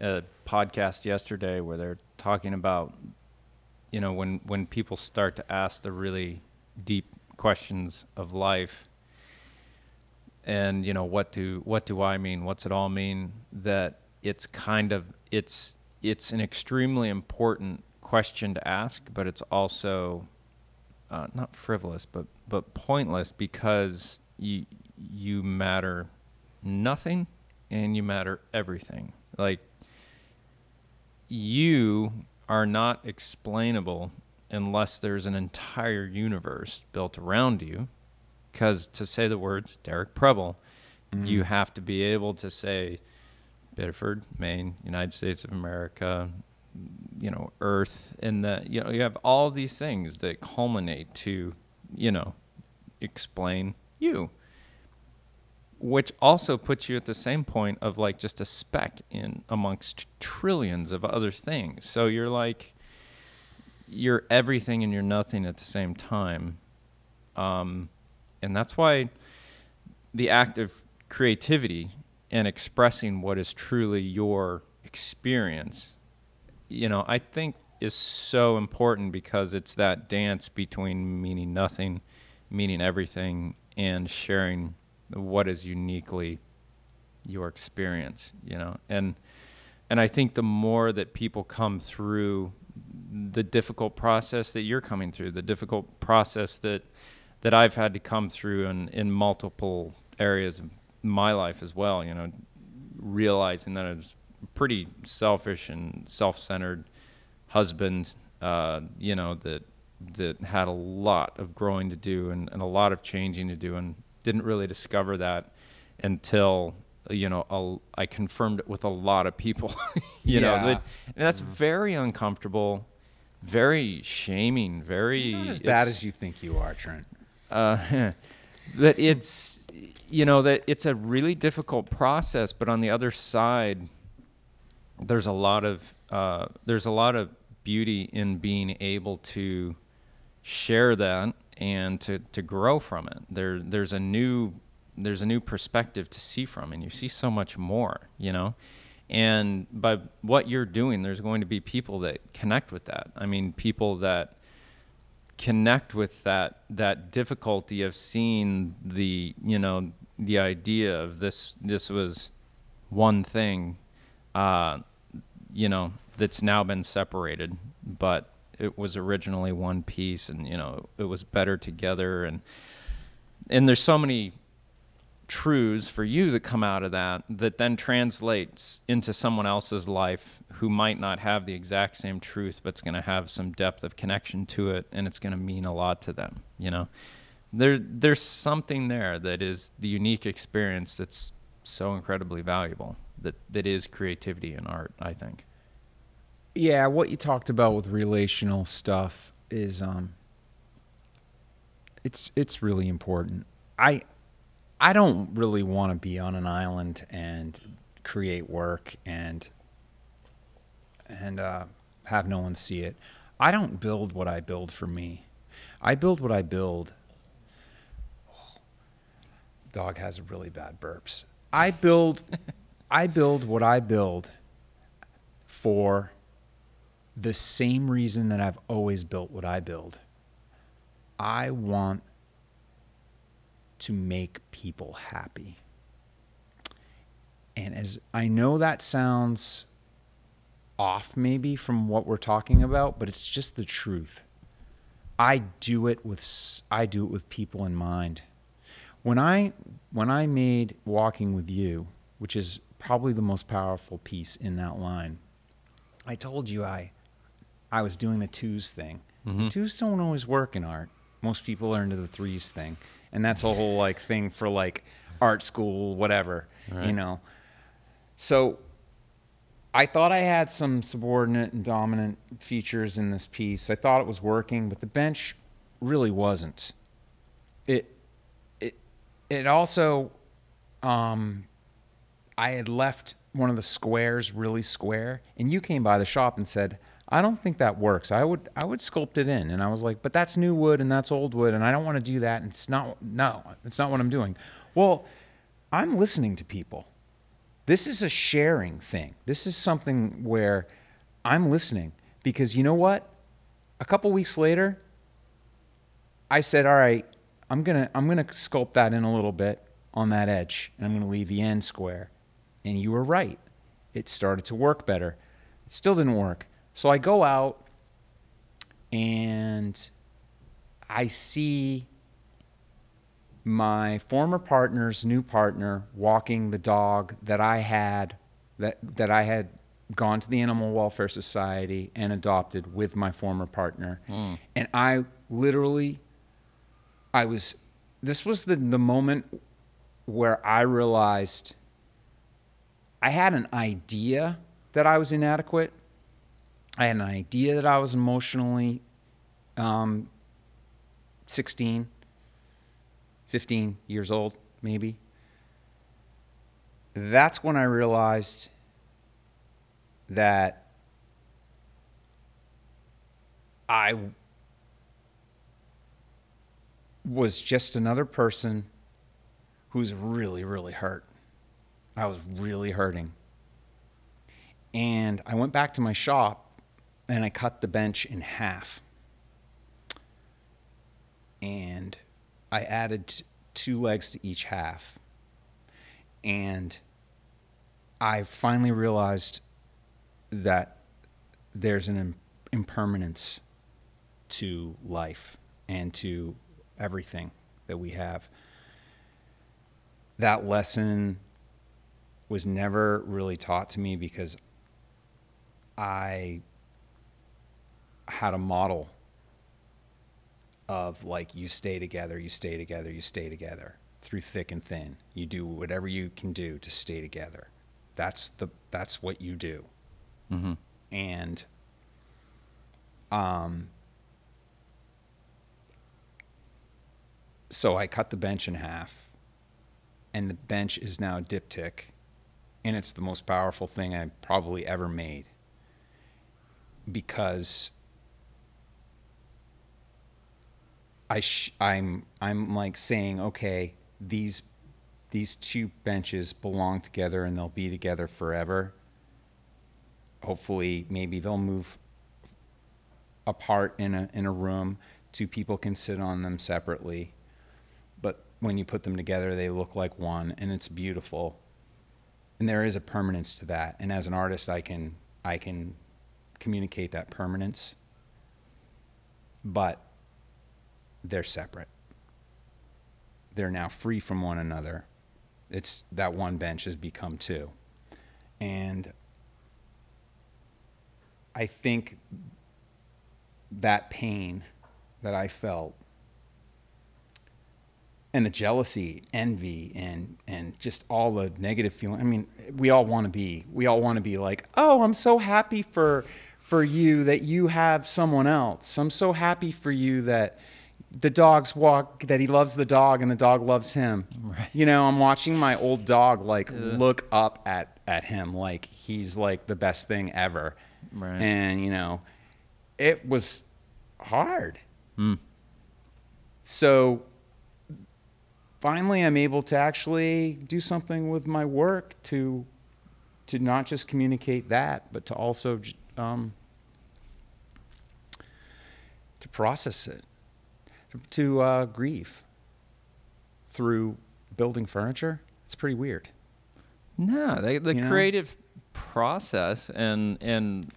a podcast yesterday where they're talking about, you know, when, when people start to ask the really deep questions of life and, you know, what do, what do I mean? What's it all mean? That it's kind of, it's, it's an extremely important question to ask, but it's also uh, not frivolous, but, but pointless, because you, you matter nothing and you matter everything. Like, you are not explainable unless there's an entire universe built around you. Because to say the words Derek Preble, mm-hmm. you have to be able to say Biddeford, Maine, United States of America, you know, Earth, and the, you know, you have all these things that culminate to, you know, explain you. Which also puts you at the same point of like just a speck in amongst trillions of other things. So you're like, you're everything and you're nothing at the same time. Um, and that's why the act of creativity and expressing what is truly your experience, you know, I think is so important, because it's that dance between meaning nothing, meaning everything, and sharing what is uniquely your experience, you know? And, and I think the more that people come through the difficult process that you're coming through, the difficult process that, that I've had to come through in, in multiple areas of my life as well, you know, realizing that I was pretty selfish and self-centered husband, uh, you know, that, that had a lot of growing to do and, and a lot of changing to do, and didn't really discover that until, you know, a, I confirmed it with a lot of people, you yeah. know, that, and that's very uncomfortable, very shaming, very You're not as bad as you think you are, Trent. Uh, that it's, you know, that it's a really difficult process, but on the other side, there's a lot of, uh, there's a lot of beauty in being able to share that and to, to grow from it. There, there's a new, there's a new perspective to see from, and you see so much more, you know, and by what you're doing, there's going to be people that connect with that. I mean, people that connect with that, that difficulty of seeing the, you know, the idea of this, this was one thing, uh, you know, that's now been separated, but it was originally one piece, and, you know, it was better together. And, and there's so many truths for you that come out of that, that then translates into someone else's life who might not have the exact same truth, but it's going to have some depth of connection to it. And it's going to mean a lot to them. You know, there, there's something there that is the unique experience that's so incredibly valuable, that, that is creativity and art, I think. Yeah, what you talked about with relational stuff is um it's it's really important. I I don't really want to be on an island and create work and and uh have no one see it. I don't build what I build for me. I build what I build. Oh, dog has really bad burps. I build I build what I build for the same reason that I've always built what I build. I want to make people happy. And as I know that sounds off maybe from what we're talking about, but it's just the truth. I do it with, I do it with people in mind. When I, when I made Walking With You, which is probably the most powerful piece in that line. I told you I, I was doing the twos thing. Mm-hmm. The twos don't always work in art. Most people are into the threes thing, and that's a whole like thing for like art school, whatever, right. you know. So I thought I had some subordinate and dominant features in this piece. I thought it was working, but the bench really wasn't. It, it, it also, um, I had left one of the squares really square, and you came by the shop and said, I don't think that works. I would I would sculpt it in. And I was like, but that's new wood and that's old wood and I don't want to do that. And it's not, no, it's not what I'm doing. Well, I'm listening to people. This is a sharing thing. This is something where I'm listening, because you know what? A couple weeks later, I said, all right, I'm gonna, I'm gonna sculpt that in a little bit on that edge, and I'm gonna leave the end square. And you were right. It started to work better. It still didn't work. So I go out and I see my former partner's new partner walking the dog that I had, that, that I had gone to the Animal Welfare Society and adopted with my former partner. Mm. And I literally, I was, this was the, the moment where I realized I had an idea that I was inadequate. I had an idea that I was emotionally um, sixteen, fifteen years old, maybe. That's when I realized that I was just another person who's really, really hurt. I was really hurting. And I went back to my shop, and I cut the bench in half. And I added two legs to each half. And I finally realized that there's an impermanence to life and to everything that we have. That lesson was never really taught to me, because I had a model of like, you stay together, you stay together, you stay together through thick and thin. You do whatever you can do to stay together. That's the, that's what you do. Mm-hmm. And, um, so I cut the bench in half, and the bench is now a diptych, and it's the most powerful thing I probably ever made, because I sh I'm I'm like saying, okay, these these two benches belong together and they'll be together forever. Hopefully, maybe they'll move apart in a in a room. Two people can sit on them separately, but when you put them together, they look like one, and it's beautiful. And there is a permanence to that. And as an artist, I can I can communicate that permanence. But they're separate. They're now free from one another. It's that one bench has become two. And I think that pain that I felt, and the jealousy, envy, and, and just all the negative feeling. I mean, we all want to be, we all want to be like, oh, I'm so happy for, for you that you have someone else. I'm so happy for you that the dog's walk, that he loves the dog and the dog loves him. Right. You know, I'm watching my old dog, like, yeah. look up at, at him like he's like the best thing ever. Right. And, you know, it was hard. Mm. So finally I'm able to actually do something with my work to, to not just communicate that, but to also um, to process it. To uh, grieve through building furniture. It's pretty weird. No, they, the you creative know? process and and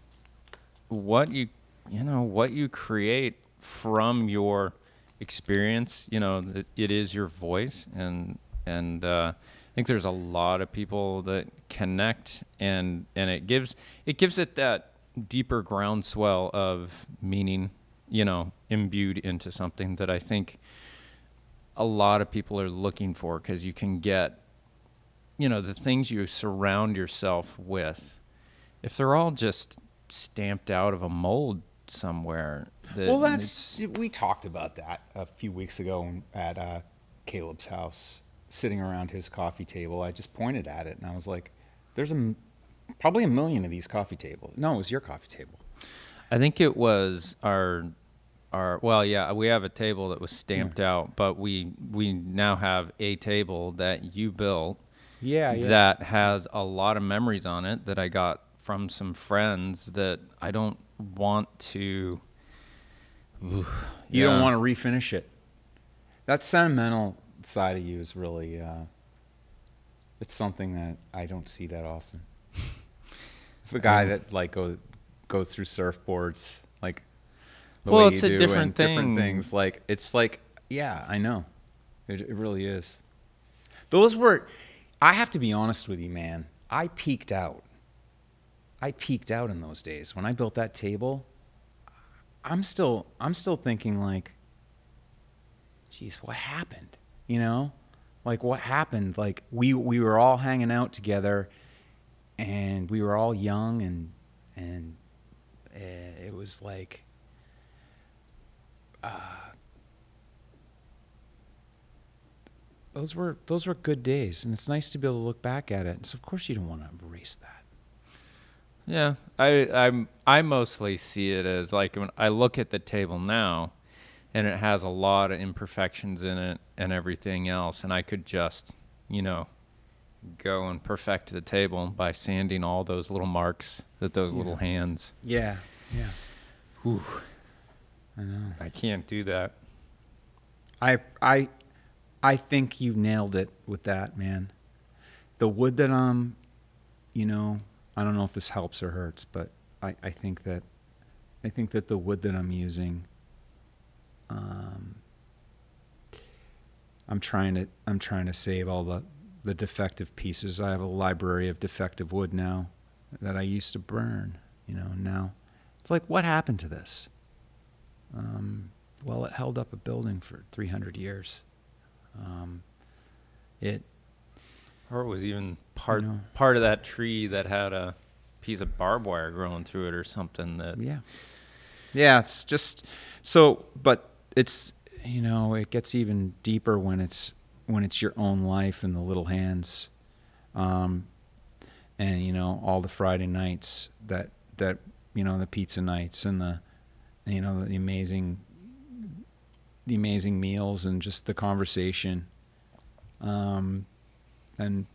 what you you know what you create from your experience. You know, it, it is your voice, and and uh, I think think there's a lot of people that connect, and and it gives it gives it that deeper groundswell of meaning, you know, imbued into something that I think a lot of people are looking for, because you can get, you know, the things you surround yourself with, if they're all just stamped out of a mold somewhere. That well, that's we talked about that a few weeks ago at uh, Caleb's house, sitting around his coffee table. I just pointed at it and I was like, "There's a probably a million of these coffee tables." No, it was your coffee table. I think it was our our. Well, yeah, we have a table that was stamped yeah. out, but we we now have a table that you built. Yeah, yeah. That has a lot of memories on it that I got from some friends that I don't want to. Ooh, you yeah. don't want to refinish it. That sentimental side of you is really, uh, it's something that I don't see that often. The guy that like go, goes through surfboards, like the well, way it's you a do different and thing. Different things. Like, it's like, yeah, I know. It, it really is. Those were, I have to be honest with you, man. I peaked out. I peaked out in those days. When I built that table, I'm still, I'm still thinking like, geez, what happened? You know, like what happened? Like we, we were all hanging out together and we were all young and, and it was like, uh, those were, those were good days, and it's nice to be able to look back at it. And so of course you don't want to erase that. Yeah, I I'm, I mostly see it as like when I look at the table now, and it has a lot of imperfections in it and everything else, and I could just, you know, go and perfect the table by sanding all those little marks that those yeah. little hands. Yeah, yeah. Whew. I know. I can't do that. I I I think you nailed it with that, man. The wood that I'm, you know. I don't know if this helps or hurts, but I, I think that I think that the wood that I'm using, um, I'm trying to I'm trying to save all the the defective pieces. I have a library of defective wood now that I used to burn. You know, now it's like, what happened to this? Um, well, it held up a building for three hundred years. Um, it. Or it was even part no. part of that tree that had a piece of barbed wire growing through it or something. That yeah, yeah. It's just so, but it's, you know, it gets even deeper when it's when it's your own life and the little hands, um, and you know all the Friday nights that that you know the pizza nights and the you know the amazing the amazing meals and just the conversation. Um, And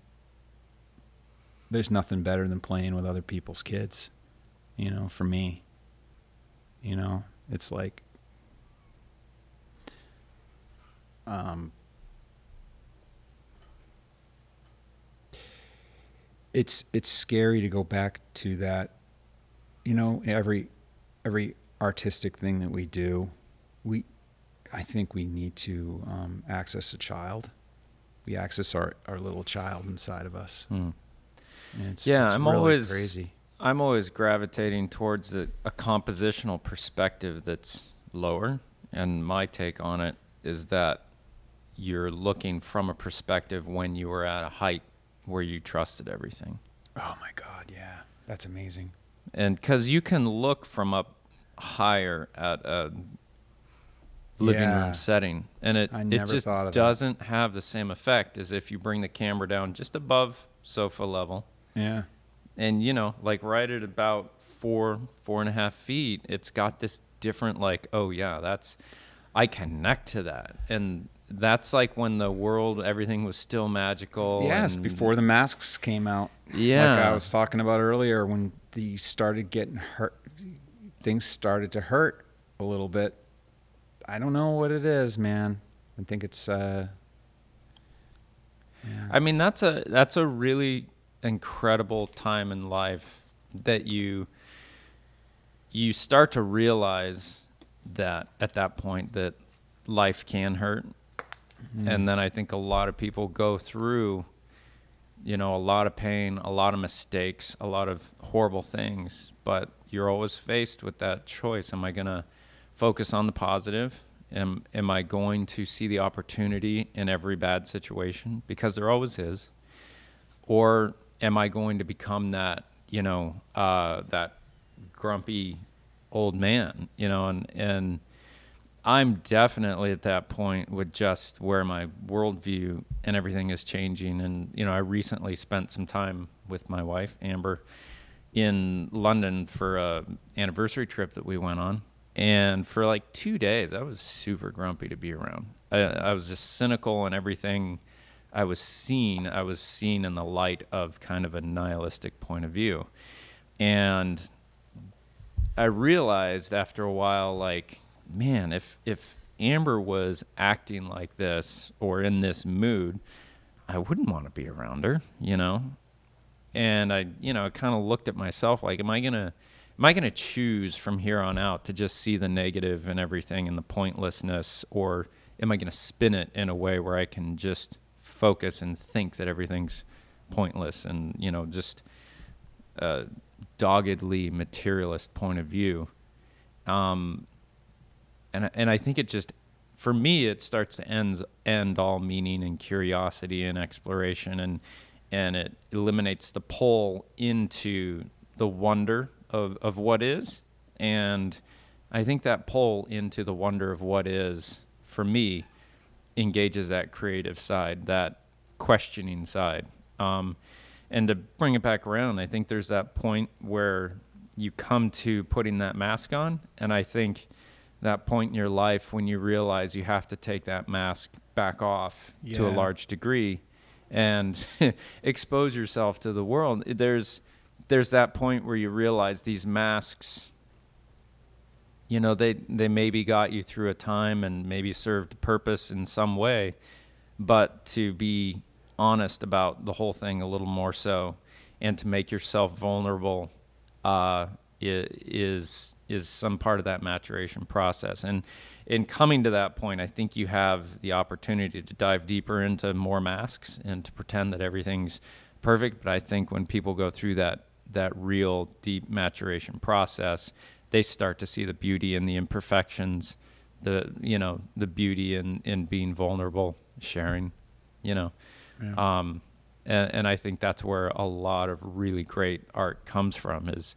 there's nothing better than playing with other people's kids, you know, for me. You know, it's like, um, it's, it's scary to go back to that, you know, every, every artistic thing that we do, we, I think we need to, um, access a child. We access our, our little child inside of us. Mm. And it's, yeah, it's I'm really always crazy. I'm always gravitating towards the, a compositional perspective that's lower, and my take on it is that you're looking from a perspective when you were at a height where you trusted everything. Oh my God, yeah, that's amazing. And because you can look from up higher at a living yeah. room setting, and it, it just doesn't have the same effect as if you bring the camera down just above sofa level. Yeah. And, you know, like right at about four, four and a half feet, it's got this different, like, oh yeah, that's, I connect to that. And that's like when the world, everything was still magical. Yes, and before the masks came out. Yeah. Like I was talking about earlier, when you started getting hurt, things started to hurt a little bit. I don't know what it is, man. I think it's, uh, yeah. I mean, that's a, that's a really incredible time in life that you, you start to realize that at that point that life can hurt. Mm-hmm. And then I think a lot of people go through you know, a lot of pain, a lot of mistakes, a lot of horrible things, but you're always faced with that choice. Am I going to focus on the positive? Am, am I going to see the opportunity in every bad situation? Because there always is. Or am I going to become that, you know, uh, that grumpy old man, you know, and, and I'm definitely at that point with just where my worldview and everything is changing. And, you know, I recently spent some time with my wife, Amber, in London for an anniversary trip that we went on. And for like two days, I was super grumpy to be around. I, I was just cynical, and everything I was seeing, I was seen in the light of kind of a nihilistic point of view. And I realized after a while, like, man, if if Amber was acting like this or in this mood, I wouldn't want to be around her, you know? And I, you know, kind of looked at myself like, am I going to, am I going to choose from here on out to just see the negative and everything and the pointlessness, or am I going to spin it in a way where I can just focus and think that everything's pointless and, you know, just a doggedly materialist point of view? Um, And, and I think it just, for me, it starts to end, end all meaning and curiosity and exploration, and, and it eliminates the pull into the wonder of, of what is. And I think that pull into the wonder of what is, for me, engages that creative side, that questioning side. Um, and to bring it back around, I think there's that point where you come to putting that mask on, and I think that point in your life when you realize you have to take that mask back off yeah. to a large degree and expose yourself to the world. There's, there's that point where you realize these masks, you know, they, they maybe got you through a time and maybe served a purpose in some way, but to be honest about the whole thing a little more so and to make yourself vulnerable uh, is... is some part of that maturation process. And in coming to that point, I think you have the opportunity to dive deeper into more masks and to pretend that everything's perfect. But I think when people go through that, that real deep maturation process, they start to see the beauty and the imperfections, the, you know, the beauty in, in being vulnerable, sharing, you know. Yeah. Um, and, and I think that's where a lot of really great art comes from, is,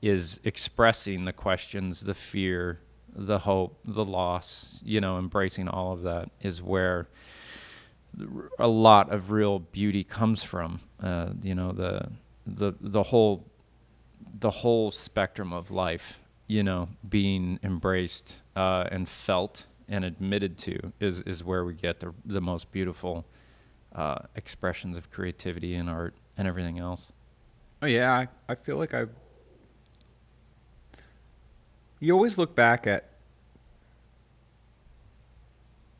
is expressing the questions, the fear, the hope, the loss, you know, embracing all of that is where a lot of real beauty comes from. Uh, you know, the, the, the whole, the whole spectrum of life, you know, being embraced, uh, and felt and admitted to is, is where we get the, the most beautiful, uh, expressions of creativity and art and everything else. Oh yeah. I, I feel like I've, you always look back at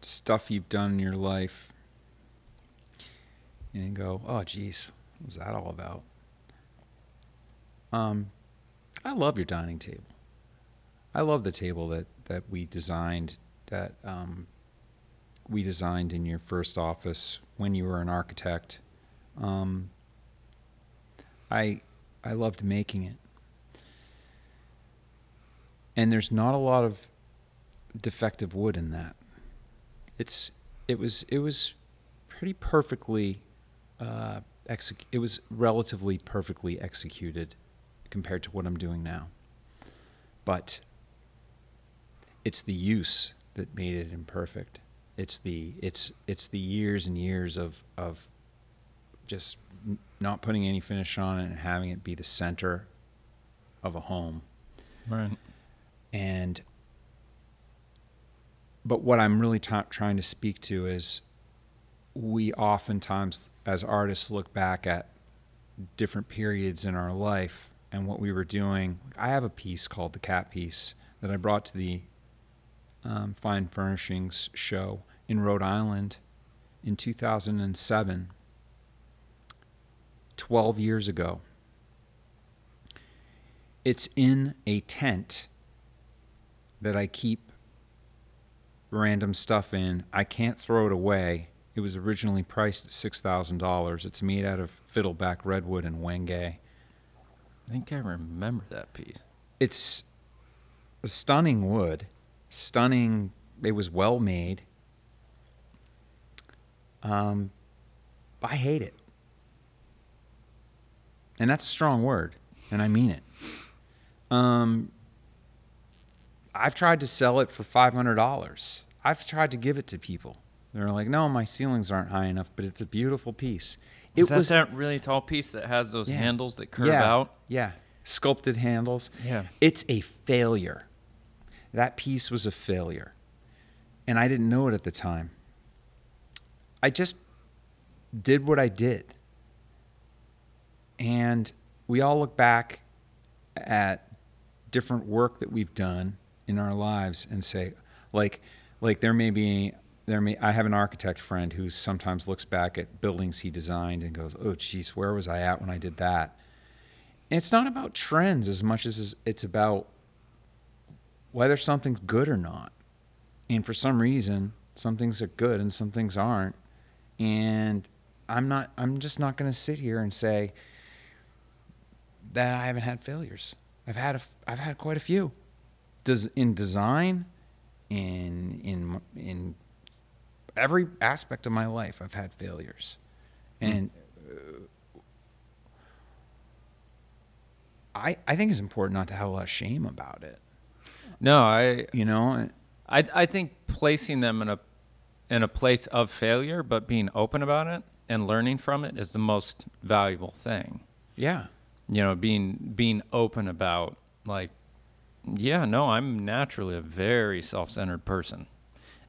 stuff you've done in your life and go, oh, geez, what was that all about? Um, I love your dining table. I love the table that, that we designed, that um, we designed in your first office when you were an architect. Um, I, I loved making it. And there's not a lot of defective wood in that. It's it was it was pretty perfectly uh, exec it was relatively perfectly executed compared to what I'm doing now. But it's the use that made it imperfect. It's the it's it's the years and years of of just not putting any finish on it and having it be the center of a home. Right. And, but what I'm really trying to speak to is we oftentimes as artists look back at different periods in our life and what we were doing. I have a piece called the cat piece that I brought to the um, Fine Furnishings show in Rhode Island in two thousand seven, twelve years ago. It's in a tent that I keep random stuff in. I can't throw it away. It was originally priced at six thousand dollars. It's made out of fiddleback redwood and wenge. I think I remember that piece. It's a stunning wood. Stunning. It was well made. Um, I hate it. And that's a strong word, and I mean it. Um, I've tried to sell it for five hundred dollars. I've tried to give it to people. They're like, no, my ceilings aren't high enough, but it's a beautiful piece. It Is that was that really tall piece that has those yeah, handles that curve yeah, out? Yeah, sculpted handles. Yeah. It's a failure. That piece was a failure, and I didn't know it at the time. I just did what I did. And we all look back at different work that we've done in our lives and say, like, like there may be, there may, I have an architect friend who sometimes looks back at buildings he designed and goes, oh, geez, where was I at when I did that? And it's not about trends as much as it's about whether something's good or not. And for some reason, some things are good and some things aren't. And I'm not, I'm just not going to sit here and say that I haven't had failures. I've had a, I've had quite a few. Does in design, in in in every aspect of my life, I've had failures, and uh, I I think it's important not to have a lot of shame about it. No, I you know I I think placing them in a in a place of failure, but being open about it and learning from it is the most valuable thing. Yeah. You know, being being open about, like, yeah, no, I'm naturally a very self-centered person.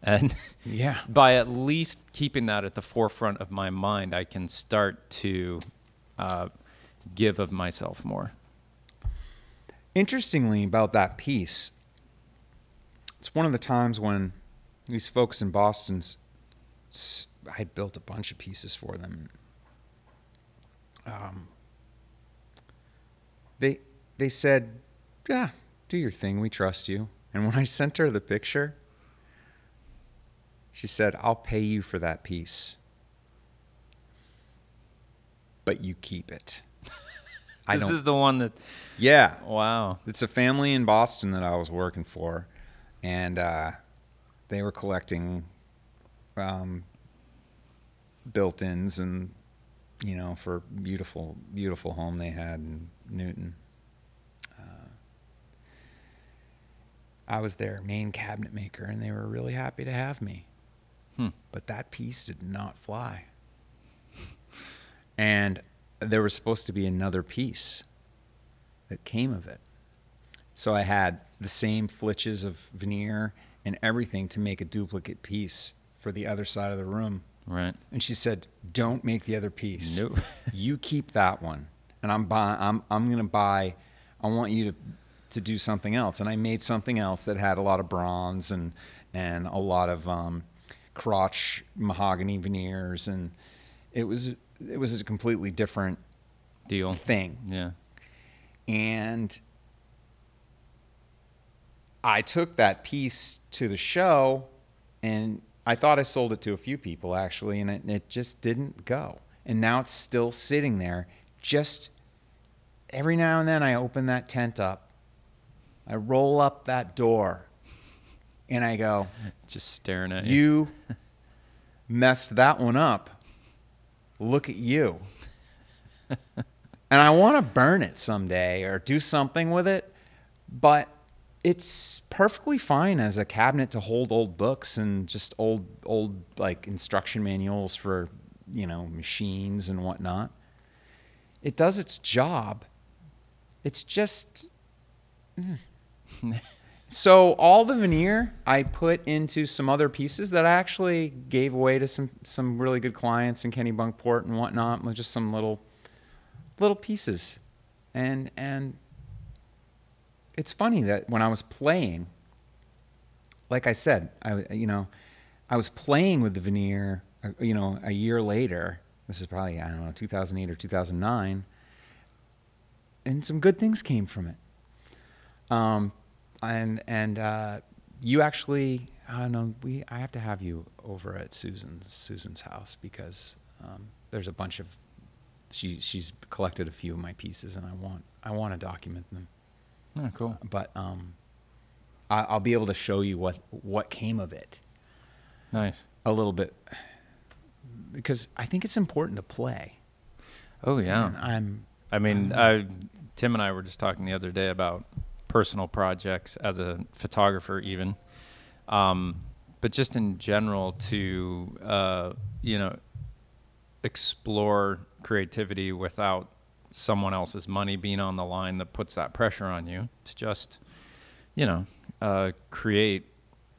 And yeah, by at least keeping that at the forefront of my mind, I can start to uh, give of myself more. Interestingly about that piece, it's one of the times when these folks in Boston's, I had built a bunch of pieces for them. Um, they they said, yeah, do your thing. We trust you. And when I sent her the picture, she said, I'll pay you for that piece, but you keep it. I this don't, is the one that... Yeah. Wow. It's a family in Boston that I was working for, and uh, they were collecting... Um, built-ins, and you know, for beautiful beautiful home they had in Newton. uh, I was their main cabinet maker, and they were really happy to have me. hmm. But that piece did not fly, and there was supposed to be another piece that came of it, so I had the same flitches of veneer and everything to make a duplicate piece for the other side of the room. Right. And she said, don't make the other piece. Nope. You keep that one. And I'm buying, I'm, I'm going to buy, I want you to, to do something else. And I made something else that had a lot of bronze and, and a lot of, um, crotch mahogany veneers. And it was, it was a completely different deal thing. Yeah. And I took that piece to the show, and I thought I sold it to a few people, actually, and it, it just didn't go. And now it's still sitting there. Just every now and then I open that tent up. I roll up that door, and I go, just staring at you. You messed that one up. Look at you. And I want to burn it someday or do something with it, but... it's perfectly fine as a cabinet to hold old books and just old, old like instruction manuals for, you know, machines and whatnot. It does its job. It's just, mm. So all the veneer I put into some other pieces that I actually gave away to some, some really good clients in Kennebunkport and whatnot, just some little, little pieces. And, and, it's funny that when I was playing, like I said, I, you know, I was playing with the veneer, you know, a year later. This is probably, I don't know, two thousand eight or two thousand nine. And some good things came from it. Um, and and uh, you actually oh, no, we, I have to have you over at Susan's, Susan's house because um, there's a bunch of, she, she's collected a few of my pieces and I want, I want to document them. Oh, cool. Uh, but um, I, I'll be able to show you what, what came of it. Nice. A little bit. Because I think it's important to play. Oh, yeah. And I'm, I mean, I'm, I, Tim and I were just talking the other day about personal projects as a photographer even. Um, but just in general to, uh, you know, explore creativity without someone else's money being on the line that puts that pressure on you to just, you know, uh, create.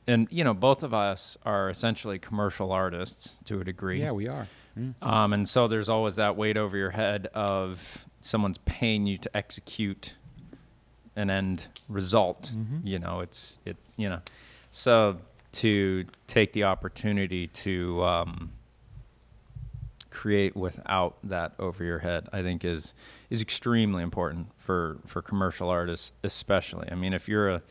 And, you know, both of us are essentially commercial artists to a degree. Yeah, we are. Mm. Um, and so there's always that weight over your head of someone's paying you to execute an end result. Mm-hmm. You know, it's, it, you know, so to take the opportunity to um, create without that over your head, I think is, is extremely important for, for commercial artists, especially. I mean, if you're a,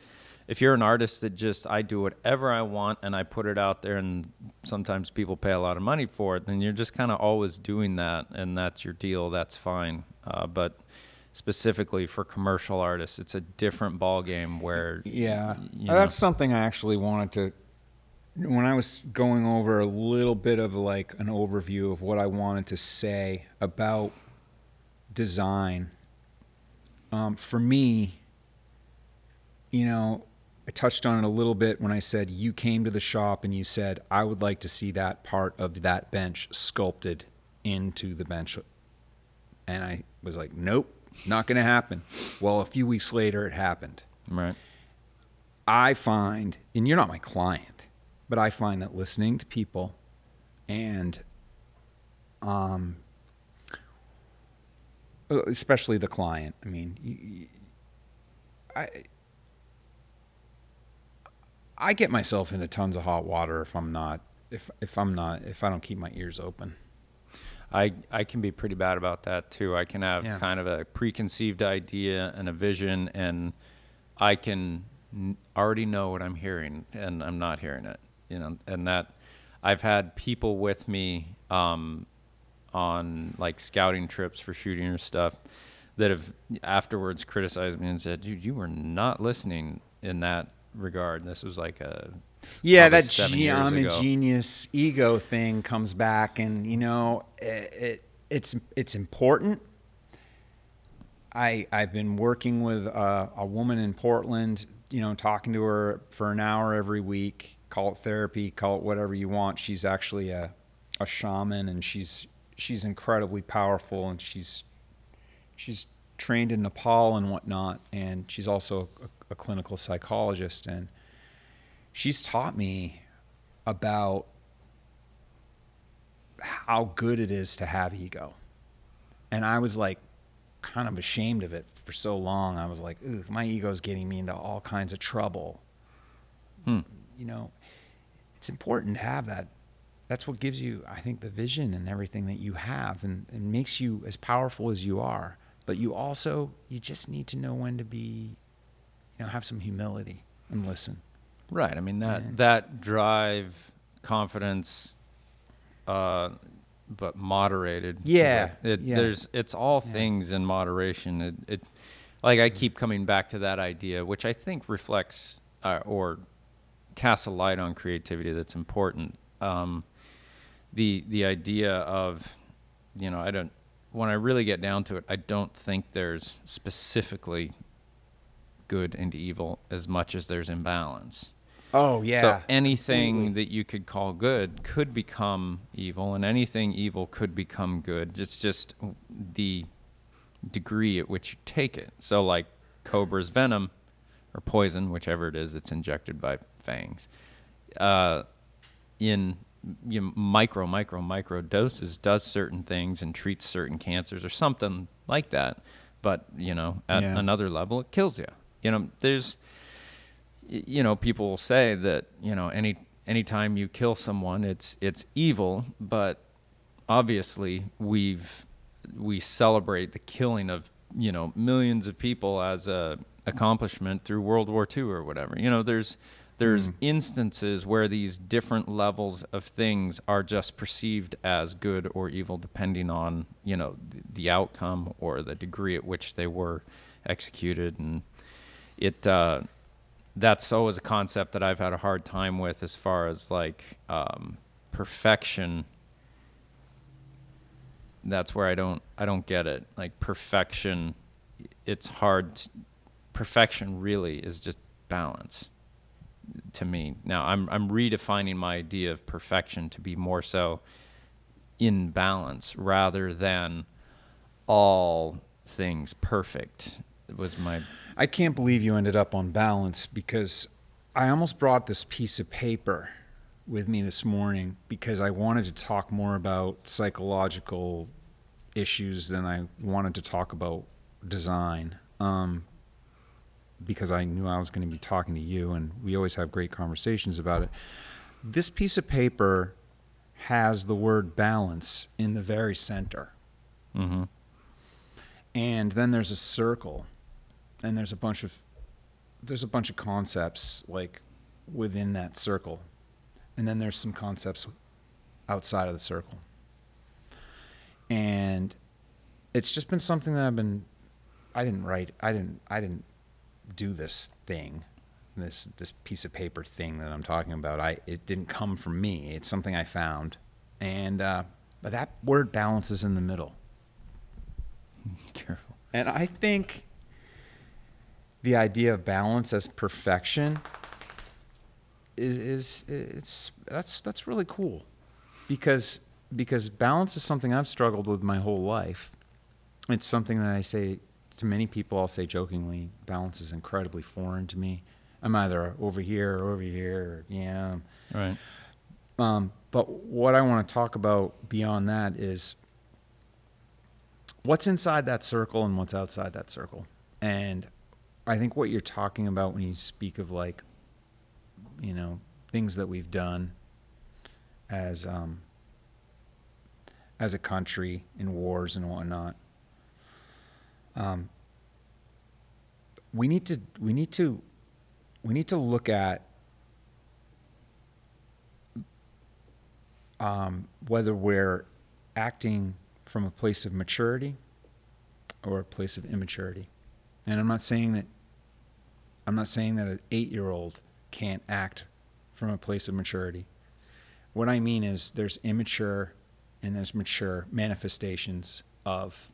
If you're an artist that just, I do whatever I want and I put it out there and sometimes people pay a lot of money for it, then you're just kind of always doing that and that's your deal, that's fine. Uh, but specifically for commercial artists, it's a different ball game where... Yeah, you know. That's something I actually wanted to... When I was going over a little bit of like an overview of what I wanted to say about design, um, for me, you know... I touched on it a little bit when I said you came to the shop and you said, I would like to see that part of that bench sculpted into the bench. And I was like, nope, not going to happen. Well, a few weeks later, it happened. Right. I find, and you're not my client, but I find that listening to people and um, especially the client, I mean, I... I get myself into tons of hot water if I'm not, if, if I'm not, if I don't keep my ears open. I, I can be pretty bad about that too. I can have yeah. kind of a preconceived idea and a vision and I can already know what I'm hearing and I'm not hearing it, you know, and that I've had people with me, um, on like scouting trips for shooting or stuff that have afterwards criticized me and said, dude, you were not listening in that regard. This was like a yeah that gee, I'm a genius ego thing comes back, and you know it, it it's it's important. I I've been working with a, a woman in Portland, you know, talking to her for an hour every week. Call it therapy, call it whatever you want. She's actually a a shaman, and she's she's incredibly powerful, and she's she's trained in Nepal and whatnot, and she's also a, a clinical psychologist, and she's taught me about how good it is to have ego. And I was like kind of ashamed of it for so long. I was like, ooh, my ego's getting me into all kinds of trouble. Hmm. You know, it's important to have that. That's what gives you, I think, the vision and everything that you have, and, and makes you as powerful as you are. But you also, you just need to know when to be, you know, have some humility and listen. Right. I mean, that, yeah. that drive, confidence, uh, but moderated. Yeah. It, yeah. There's, it's all yeah. things in moderation. It, it, like I keep coming back to that idea, which I think reflects uh, or casts a light on creativity that's important. Um, the, the idea of, you know, I don't, when I really get down to it, I don't think there's specifically good and evil as much as there's imbalance. Oh yeah. So anything that you could call good could become evil, and anything evil could become good. It's just the degree at which you take it. So like cobra's venom or poison, whichever it is that's injected by fangs, uh, in you know, micro, micro, micro doses does certain things and treats certain cancers or something like that. But you know, at yeah. another level, it kills you. You know, there's, you know, people will say that, you know, any, anytime you kill someone, it's, it's evil, but obviously we've, we celebrate the killing of, you know, millions of people as a accomplishment through World War Two or whatever. You know, there's, There's mm. instances where these different levels of things are just perceived as good or evil depending on, you know, the, the outcome or the degree at which they were executed. And it uh, that's always a concept that I've had a hard time with as far as like um, perfection. That's where I don't I don't get it. Like perfection, it's hard. To, perfection really is just balance to me. Now I'm I'm redefining my idea of perfection to be more so in balance rather than all things perfect. It was my. I can't believe you ended up on balance, because I almost brought this piece of paper with me this morning because I wanted to talk more about psychological issues than I wanted to talk about design, um, because I knew I was going to be talking to you, and we always have great conversations about it. This piece of paper has the word balance in the very center. Mm-hmm. And then there's a circle, and there's a bunch of, there's a bunch of concepts like within that circle. And then there's some concepts outside of the circle. And it's just been something that I've been, I didn't write, I didn't, I didn't do this thing, this, this piece of paper thing that I'm talking about. I, it didn't come from me. It's something I found. And, uh, but that word balance is in the middle. Careful. And I think the idea of balance as perfection Is, is it's that's that's really cool, because because balance is something I've struggled with my whole life. It's something that I say to many people. I'll say jokingly, balance is incredibly foreign to me. I'm either over here or over here. Or, yeah, right. Um, but what I want to talk about beyond that is what's inside that circle and what's outside that circle. And I think what you're talking about when you speak of like, you know, things that we've done as um, as a country in wars and whatnot. Um, we need to we need to we need to look at um, whether we're acting from a place of maturity or a place of immaturity. And I'm not saying that I'm not saying that an eight-year-old can't act from a place of maturity. What I mean is there's immature and there's mature manifestations of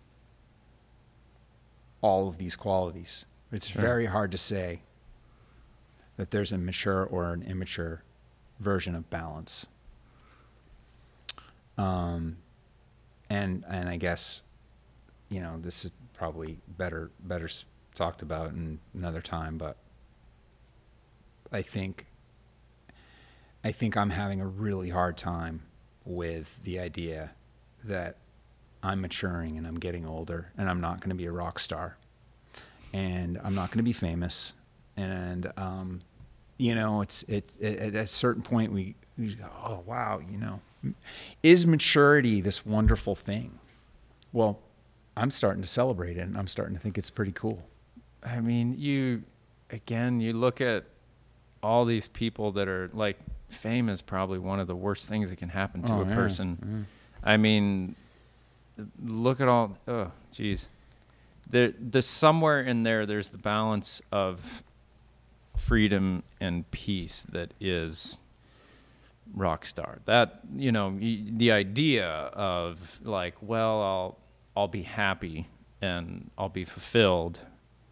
all of these qualities. It's sure. very hard to say that there's a mature or an immature version of balance. Um, and and I guess, you know, this is probably better better talked about in another time, but I think, I think I'm having a really hard time with the idea that I'm maturing and I'm getting older and I'm not going to be a rock star and I'm not going to be famous. And, um, you know, it's, it's, it, at a certain point we, we go, oh, wow, you know, is maturity this wonderful thing? Well, I'm starting to celebrate it, and I'm starting to think it's pretty cool. I mean, you, again, you look at all these people that are like, fame is probably one of the worst things that can happen to oh, a yeah, person. Yeah. I mean, look at all, oh, geez. There, there's somewhere in there, there's the balance of freedom and peace that is rock star. That, you know, the idea of like, well, I'll, I'll be happy and I'll be fulfilled,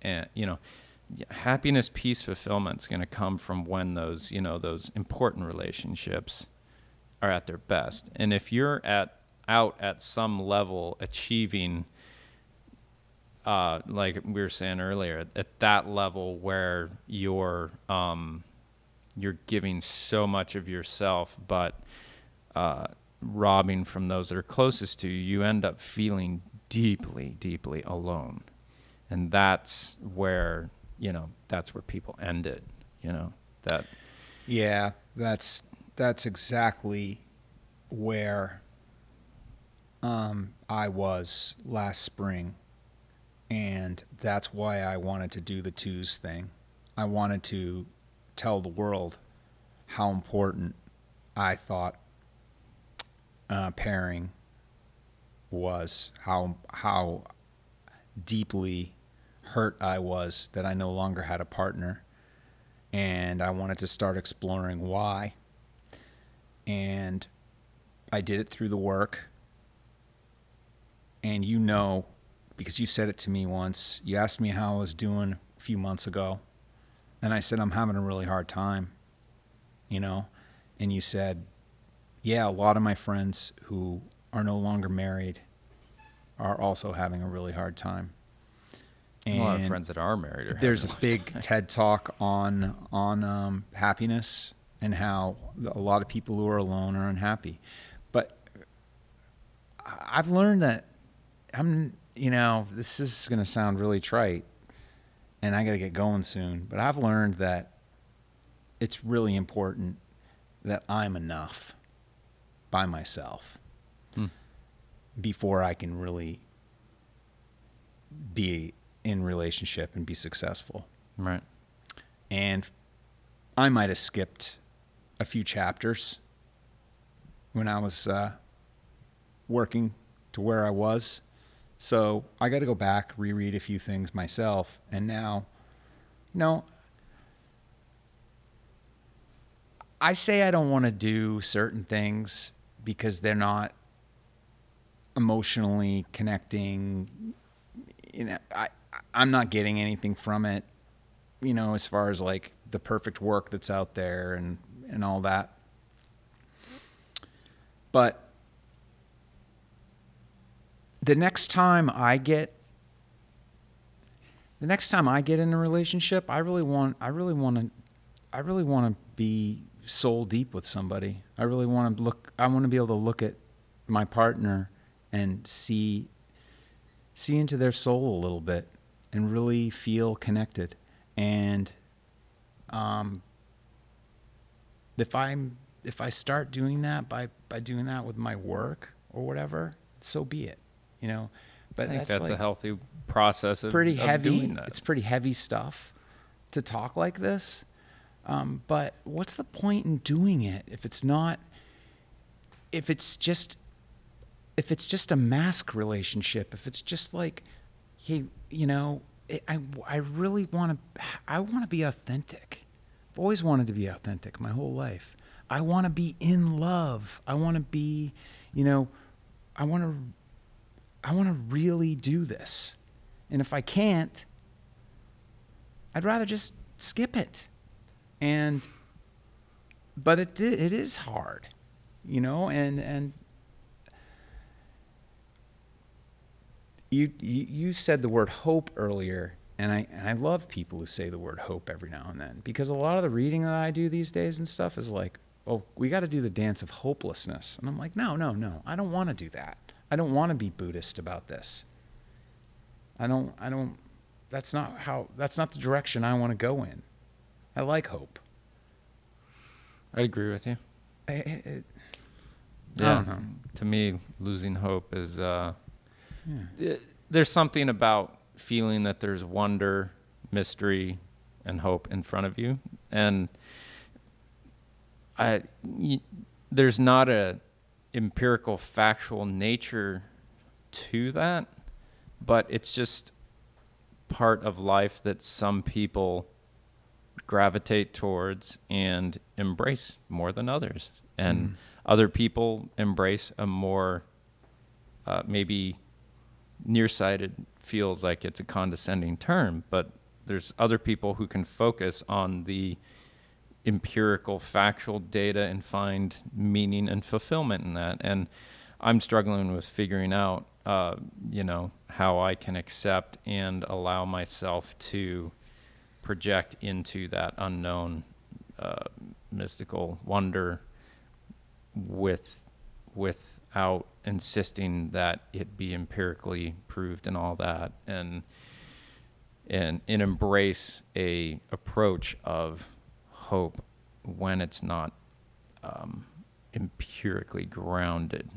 and, you know, happiness, peace, fulfillment is going to come from when those, you know, those important relationships are at their best. And if you're at out at some level achieving, uh, like we were saying earlier, at that level where you're um, you're giving so much of yourself, but uh, robbing from those that are closest to you, you end up feeling deeply, deeply alone, and that's where. You know, that's where people end it, you know, that. Yeah, that's, that's exactly where um, I was last spring. And that's why I wanted to do the twos thing. I wanted to tell the world how important I thought uh, pairing was, how how deeply hurt I was that I no longer had a partner, and I wanted to start exploring why. And I did it through the work. And you know, because you said it to me once, you asked me how I was doing a few months ago, and I said, I'm having a really hard time, you know? And you said, yeah, a lot of my friends who are no longer married are also having a really hard time. And a lot of friends that are married are there's a, a big time. TED talk on, on um, happiness and how a lot of people who are alone are unhappy. But I've learned that I'm, you know, this is going to sound really trite, and I got to get going soon, but I've learned that it's really important that I'm enough by myself hmm. before I can really be in relationship and be successful. Right. And I might have skipped a few chapters when I was uh, working to where I was. So I got to go back, reread a few things myself. And now, you know, I say I don't want to do certain things because they're not emotionally connecting. You know, I, I'm not getting anything from it, you know, as far as like the perfect work that's out there and, and all that. But The next time I get, the next time I get in a relationship, I really want, I really want to, I really want to be soul deep with somebody. I really want to look, I want to be able to look at my partner and see, see into their soul a little bit and really feel connected. And, um, if I'm, if I start doing that by, by doing that with my work or whatever, so be it. You know, but I think that's, that's like a healthy process of, pretty heavy, of doing that. It's pretty heavy stuff to talk like this. Um, but what's the point in doing it if it's not, if it's just, if it's just a mask relationship, if it's just like, hey, you know, it, I, I really want to, I want to be authentic. I've always wanted to be authentic my whole life. I want to be in love. I want to be, you know, I want to, I want to really do this. And if I can't, I'd rather just skip it. And, but it, it is hard, you know, and, and you, you, you said the word hope earlier. And I, and I love people who say the word hope every now and then, because a lot of the reading that I do these days and stuff is like, oh, we got to do the dance of hopelessness. And I'm like, no, no, no, I don't want to do that. I don't want to be Buddhist about this. I don't, I don't, that's not how, that's not the direction I want to go in. I like hope. I agree with you. I, it, yeah. I don't know. To me, losing hope is, uh, yeah. it, there's something about feeling that there's wonder, mystery, and hope in front of you. And I, y there's not a, empirical factual nature to that, but it's just part of life that some people gravitate towards and embrace more than others, and mm. other people embrace a more uh, maybe nearsighted feels like it's a condescending term, but there's other people who can focus on the empirical factual data and find meaning and fulfillment in that. And I'm struggling with figuring out uh you know, how I can accept and allow myself to project into that unknown uh mystical wonder with without insisting that it be empirically proved and all that, and and, and embrace a approach of hope when it's not um, empirically grounded,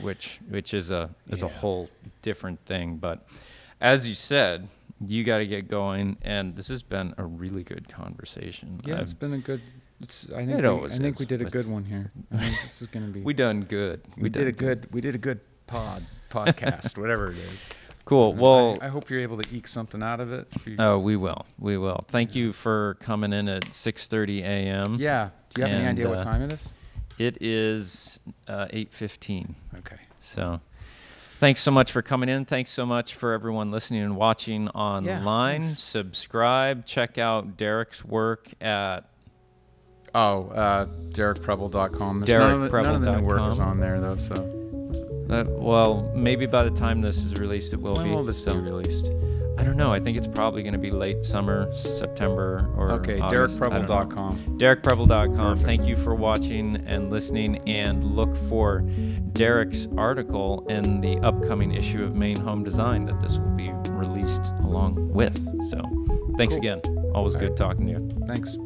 which which is a is yeah. a whole different thing. But as you said, you got to get going, and this has been a really good conversation. Yeah, I've, it's been a good It's, I think it we, always I think is, we did a good one here. I think this is going to be. We done good. We, we did a good. good. We did a good pod podcast, whatever it is. Cool. Well, I, I hope you're able to eke something out of it. Oh, we will. We will. Thank yeah. you for coming in at six thirty a m Yeah. Do you have and, any idea what uh, time it is? It is uh, eight fifteen. Okay. So, thanks so much for coming in. Thanks so much for everyone listening and watching online. Yeah, subscribe. Check out Derek's work at oh uh, Derek Preble dot com. Derek Preble dot com. None of the work is on there though, so. Uh, well, maybe by the time this is released, it will when be. When will this so, be released? I don't know. I think it's probably going to be late summer, September, or okay, August. Derek Preble dot com. Derek Preble dot com. Thank you for watching and listening, and look for Derek's article in the upcoming issue of Maine Home Design that this will be released along with. So thanks cool. again. Always All good right. talking to you. Thanks.